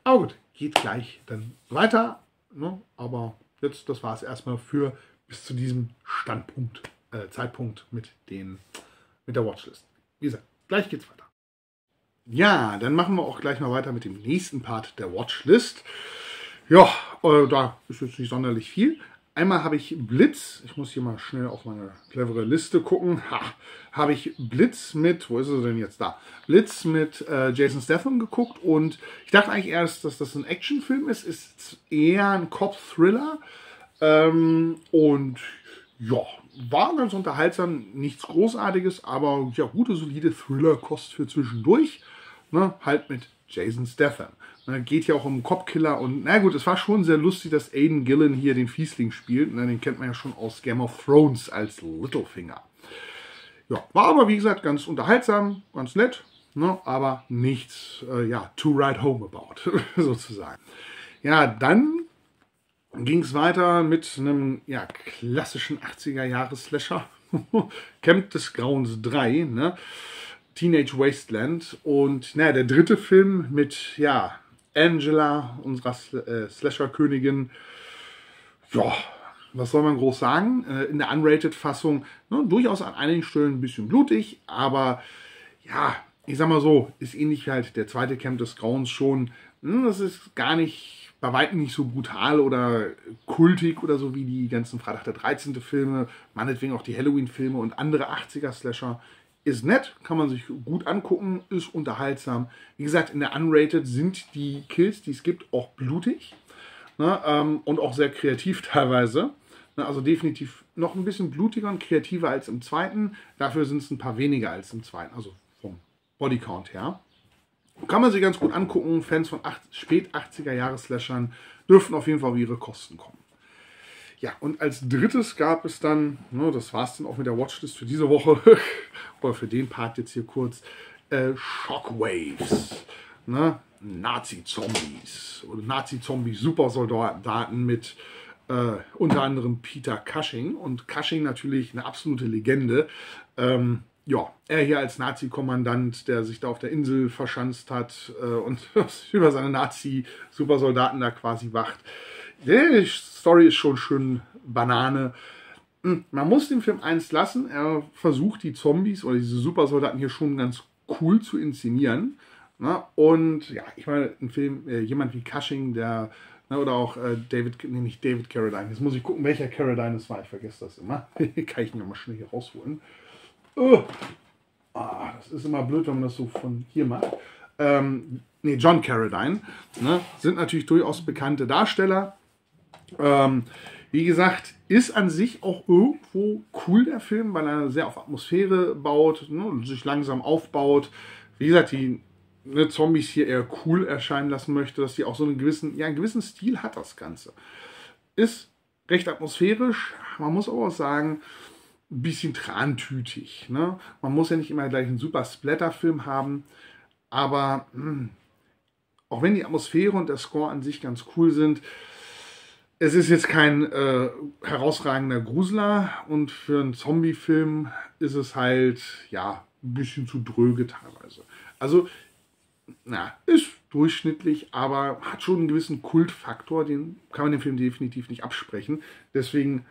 Aber gut, geht gleich dann weiter. Ne? Aber jetzt, das war es erstmal für bis zu diesem Standpunkt, äh, Zeitpunkt mit, den, mit der Watchlist. Wie gesagt, gleich geht's weiter. Ja, dann machen wir auch gleich mal weiter mit dem nächsten Part der Watchlist. Ja, äh, da ist jetzt nicht sonderlich viel. Einmal habe ich Blitz. Ich muss hier mal schnell auf meine clevere Liste gucken. Ha, habe ich Blitz mit, wo ist er denn jetzt da? Blitz mit äh, Jason Statham geguckt und ich dachte eigentlich erst, dass das ein Actionfilm ist. Ist eher ein Cop-Thriller. Ähm, und ja, war ganz unterhaltsam. Nichts Großartiges, aber ja, gute, solide Thriller-Kost für zwischendurch. Ne, halt mit Jason Statham. Ne, geht ja auch um Cop-Killer und na gut, es war schon sehr lustig, dass Aidan Gillen hier den Fiesling spielt. Ne, den kennt man ja schon aus Game of Thrones als Littlefinger. Ja, war aber wie gesagt ganz unterhaltsam, ganz nett, ne, aber nichts äh, ja, to write home about, sozusagen. Ja, dann ging es weiter mit einem ja, klassischen achtziger-Jahres-Slasher. Camp des Grauens drei, ne? Teenage Wasteland und naja, der dritte Film mit ja, Angela, unserer äh, Slasher-Königin. Ja, was soll man groß sagen? Äh, in der Unrated-Fassung, ne, durchaus an einigen Stellen ein bisschen blutig, aber ja, ich sag mal so, ist ähnlich wie halt der zweite Camp des Grauens schon. Mh, das ist gar nicht, bei weitem nicht so brutal oder kultig oder so wie die ganzen Freitag der dreizehnte Filme, meinetwegen auch die Halloween-Filme und andere achtziger-Slasher. Ist nett, kann man sich gut angucken, ist unterhaltsam. Wie gesagt, in der Unrated sind die Kills, die es gibt, auch blutig, ne, ähm, und auch sehr kreativ teilweise. Ne, also definitiv noch ein bisschen blutiger und kreativer als im zweiten. Dafür sind es ein paar weniger als im zweiten, also vom Bodycount her. Kann man sich ganz gut angucken. Fans von spät-achtziger-Jahres-Slashern dürften auf jeden Fall auf ihre Kosten kommen. Ja, und als drittes gab es dann, ne, das war es dann auch mit der Watchlist für diese Woche, oder für den Part jetzt hier kurz, äh, Shockwaves, ne? Nazi-Zombies, oder Nazi-Zombie-Supersoldaten mit äh, unter anderem Peter Cushing. Und Cushing natürlich eine absolute Legende. Ähm, Ja, er hier als Nazi-Kommandant, der sich da auf der Insel verschanzt hat äh, und über seine Nazi-Supersoldaten da quasi wacht. Die Story ist schon schön Banane. Man muss den Film eins lassen, er versucht die Zombies oder diese Supersoldaten hier schon ganz cool zu inszenieren. Ne? Und ja, ich meine, ein Film, äh, jemand wie Cushing, der, ne, oder auch äh, David, nee, nicht David Carradine, jetzt muss ich gucken, welcher Carradine es war, ich vergesse das immer. Kann ich mir mal schnell hier rausholen. Oh. Ah, das ist immer blöd, wenn man das so von hier macht. Ähm, nee, John Carradine, ne, sind natürlich durchaus bekannte Darsteller. Ähm, wie gesagt, ist an sich auch irgendwo cool der Film, weil er sehr auf Atmosphäre baut, ne, und sich langsam aufbaut. Wie gesagt, die ne, Zombies hier eher cool erscheinen lassen möchte, dass die auch so einen gewissen, ja, einen gewissen Stil hat das Ganze. Ist recht atmosphärisch, man muss aber auch sagen, bisschen trantütig. Ne? Man muss ja nicht immer gleich einen super Splatter-Film haben, aber mh, Auch wenn die Atmosphäre und der Score an sich ganz cool sind, es ist jetzt kein äh, herausragender Grusler und für einen Zombie-Film ist es halt, ja, ein bisschen zu dröge teilweise. Also, na, ist durchschnittlich, aber hat schon einen gewissen Kultfaktor, den kann man dem Film definitiv nicht absprechen. Deswegen,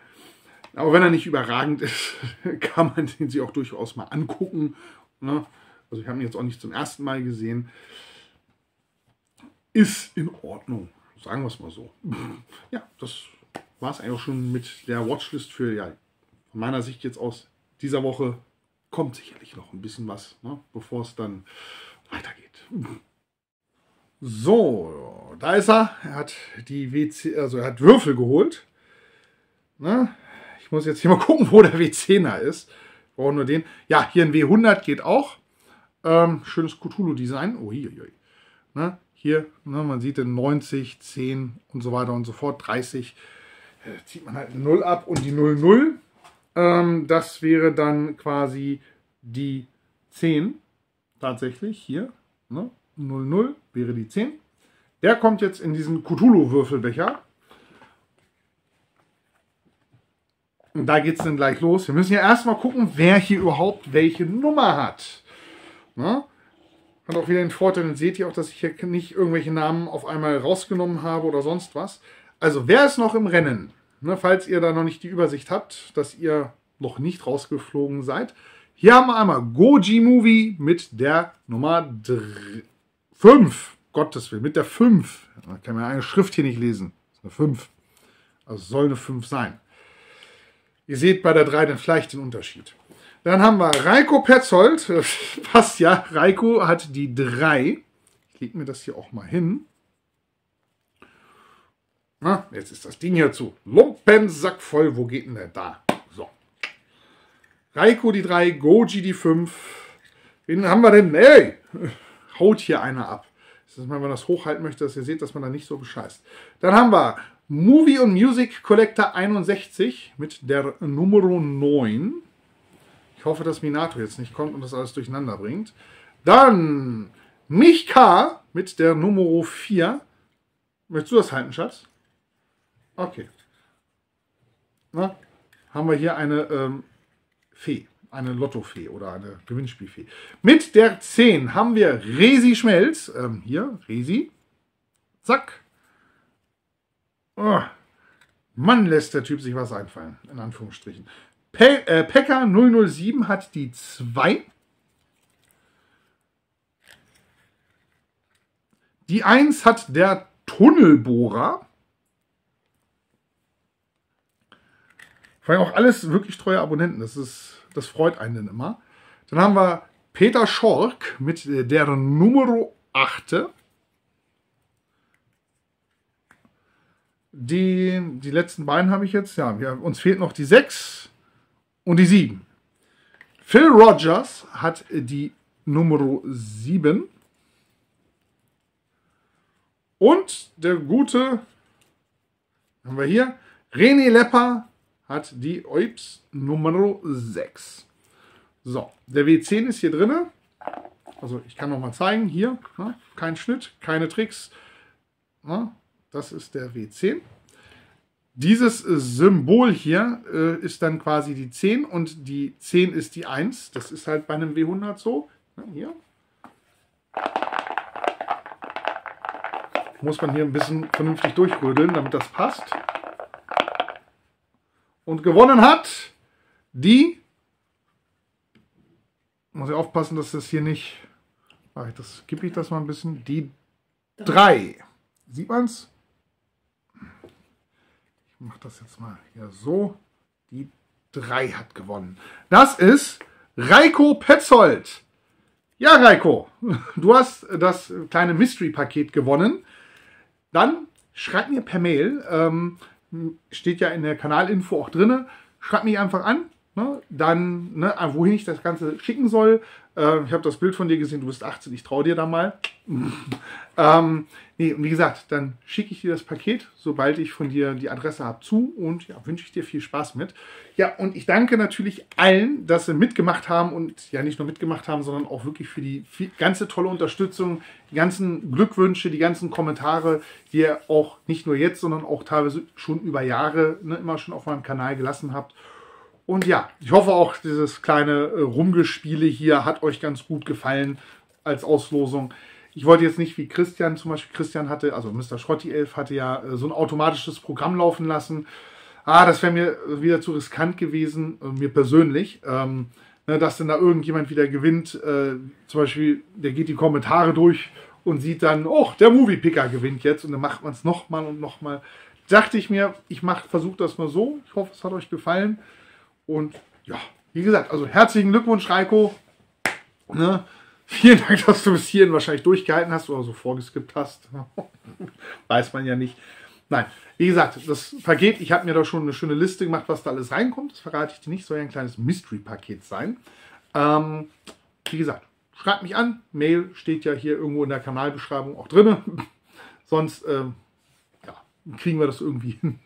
auch wenn er nicht überragend ist, kann man den sich auch durchaus mal angucken. Ne? Also ich habe ihn jetzt auch nicht zum ersten Mal gesehen. Ist in Ordnung, sagen wir es mal so. Ja, das war es eigentlich auch schon mit der Watchlist für, ja, von meiner Sicht jetzt aus dieser Woche. Kommt sicherlich noch ein bisschen was, ne, bevor es dann weitergeht. So, da ist er. Er hat die W C, also er hat Würfel geholt. Ne? Ich muss jetzt hier mal gucken, wo der W zehner ist. Ich brauche nur den. Ja, hier ein W hundert geht auch. Ähm, schönes Cthulhu-Design. Oh, hier, hier. Ne? Hier, ne, man sieht den neunzig, zehn und so weiter und so fort. dreißig äh, zieht man halt eine null ab und die null null. Ähm, das wäre dann quasi die zehn, tatsächlich, hier, ne? null null wäre die zehn. Der kommt jetzt in diesen Cthulhu-Würfelbecher. Und da geht es dann gleich los. Wir müssen ja erstmal gucken, wer hier überhaupt welche Nummer hat. Ne? Hat auch wieder den Vorteil, dann seht ihr auch, dass ich hier nicht irgendwelche Namen auf einmal rausgenommen habe oder sonst was. Also, wer ist noch im Rennen? Ne, falls ihr da noch nicht die Übersicht habt, dass ihr noch nicht rausgeflogen seid. Hier haben wir einmal Goji Movie mit der Nummer fünf. Gottes Willen, mit der fünf. Da kann man eine Schrift hier nicht lesen. Das ist eine fünf. Also soll eine fünf sein. Ihr seht bei der drei dann vielleicht den Unterschied. Dann haben wir Reiko Petzold. Passt ja. Reiko hat die drei. Ich lege mir das hier auch mal hin. Na, jetzt ist das Ding hier zu. Lumpensack voll. Wo geht denn der da? So. Reiko die drei, Goji die fünf. Wen haben wir denn? Ey! Haut hier einer ab. Das ist mal, wenn man das hochhalten möchte, dass ihr seht, dass man da nicht so bescheißt. Dann haben wir Movie und Music Collector einundsechzig mit der Nummer neun. Ich hoffe, dass Minato jetzt nicht kommt und das alles durcheinander bringt. Dann Michka mit der Nummer vier. Möchtest du das halten, Schatz? Okay. Na, haben wir hier eine ähm, Fee, eine Lottofee oder eine Gewinnspielfee. Mit der zehn haben wir Resi Schmelz. Ähm, hier, Resi. Zack. Oh. Mann, lässt der Typ sich was einfallen, in Anführungsstrichen. Pe äh, Pekka null null sieben hat die zwei. Die eins hat der Tunnelbohrer. Vor allem auch alles wirklich treue Abonnenten. Das ist, das freut einen dann immer. Dann haben wir Peter Schork mit der Nummer acht. Die, die letzten beiden habe ich jetzt. Ja, wir, uns fehlt noch die sechs und die sieben. Phil Rogers hat die Nummer sieben. Und der gute, haben wir hier, René Lepper hat die Oips Nummer sechs. So, der W zehn ist hier drin. Also ich kann noch mal zeigen, hier, ne, kein Schnitt, keine Tricks. Ne, das ist der W zehn. Dieses Symbol hier äh, ist dann quasi die zehn und die zehn ist die eins. Das ist halt bei einem W hundert so. Ne, hier. Muss man hier ein bisschen vernünftig durchrödeln, damit das passt. Und gewonnen hat die, muss ich aufpassen, dass das hier nicht, mache ich das, gebe ich das mal ein bisschen, die drei. Sieht man es? Ich mache das jetzt mal hier so. Die drei hat gewonnen. Das ist Reiko Petzold. Ja, Reiko, du hast das kleine Mystery-Paket gewonnen. Dann schreib mir per Mail, ähm, steht ja in der Kanalinfo auch drin. Schreibt mich einfach an, Ne? Dann, ne, wohin ich das Ganze schicken soll. Äh, ich habe das Bild von dir gesehen, du bist achtzehn, ich traue dir da mal. ähm, nee, und wie gesagt, dann schicke ich dir das Paket, sobald ich von dir die Adresse habe, zu und ja, wünsche ich dir viel Spaß mit. Ja, und ich danke natürlich allen, dass sie mitgemacht haben und ja nicht nur mitgemacht haben, sondern auch wirklich für die viel, ganze tolle Unterstützung, die ganzen Glückwünsche, die ganzen Kommentare, die ihr auch nicht nur jetzt, sondern auch teilweise schon über Jahre, ne, immer schon auf meinem Kanal gelassen habt. Und ja, ich hoffe auch, dieses kleine äh, Rumgespiele hier hat euch ganz gut gefallen als Auslosung. Ich wollte jetzt nicht wie Christian zum Beispiel, Christian hatte, also Mister Schrotti elf hatte ja äh, so ein automatisches Programm laufen lassen. Ah, das wäre mir wieder zu riskant gewesen, äh, mir persönlich, ähm, ne, dass denn da irgendjemand wieder gewinnt. Äh, zum Beispiel, der geht die Kommentare durch und sieht dann, oh, der Movie-Picker gewinnt jetzt. Und dann macht man es nochmal und nochmal. Dachte ich mir, ich versuche das mal so. Ich hoffe, es hat euch gefallen. Und ja, wie gesagt, also herzlichen Glückwunsch, Reiko. Ne? Vielen Dank, dass du bis hierhin wahrscheinlich durchgehalten hast oder so vorgeskippt hast. Weiß man ja nicht. Nein, wie gesagt, das Paket, ich habe mir da schon eine schöne Liste gemacht, was da alles reinkommt. Das verrate ich dir nicht, soll ja ein kleines Mystery-Paket sein. Ähm, wie gesagt, schreibt mich an. Mail steht ja hier irgendwo in der Kanalbeschreibung auch drin. Sonst ähm, ja, kriegen wir das irgendwie hin.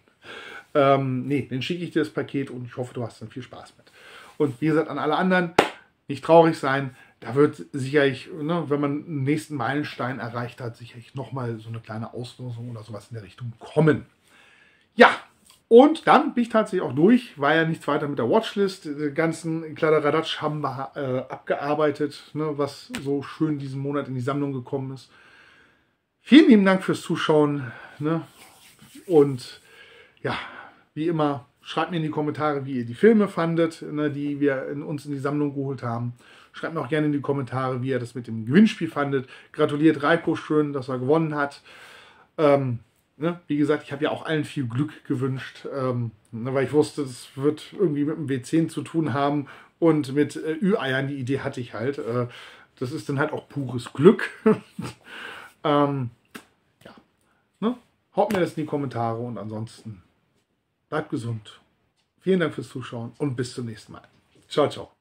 Ähm, nee, dann schicke ich dir das Paket und ich hoffe, du hast dann viel Spaß mit. Und wie gesagt, an alle anderen, nicht traurig sein. Da wird sicherlich, ne, wenn man den nächsten Meilenstein erreicht hat, sicherlich nochmal so eine kleine Auslosung oder sowas in der Richtung kommen. Ja, und dann bin ich tatsächlich auch durch. War ja nichts weiter mit der Watchlist. Den ganzen Kladderadatsch haben wir äh, abgearbeitet, ne, was so schön diesen Monat in die Sammlung gekommen ist. Vielen lieben Dank fürs Zuschauen. Ne? Und ja, wie immer, schreibt mir in die Kommentare, wie ihr die Filme fandet, ne, die wir in, uns in die Sammlung geholt haben. Schreibt mir auch gerne in die Kommentare, wie ihr das mit dem Gewinnspiel fandet. Gratuliert Reiko schön, dass er gewonnen hat. Ähm, ne, wie gesagt, ich habe ja auch allen viel Glück gewünscht, ähm, ne, weil ich wusste, es wird irgendwie mit dem W zehn zu tun haben und mit äh, Ü-Eiern, die Idee hatte ich halt. Äh, das ist dann halt auch pures Glück. ähm, ja, ne? Haut mir das in die Kommentare und ansonsten bleibt gesund. Vielen Dank fürs Zuschauen und bis zum nächsten Mal. Ciao, ciao.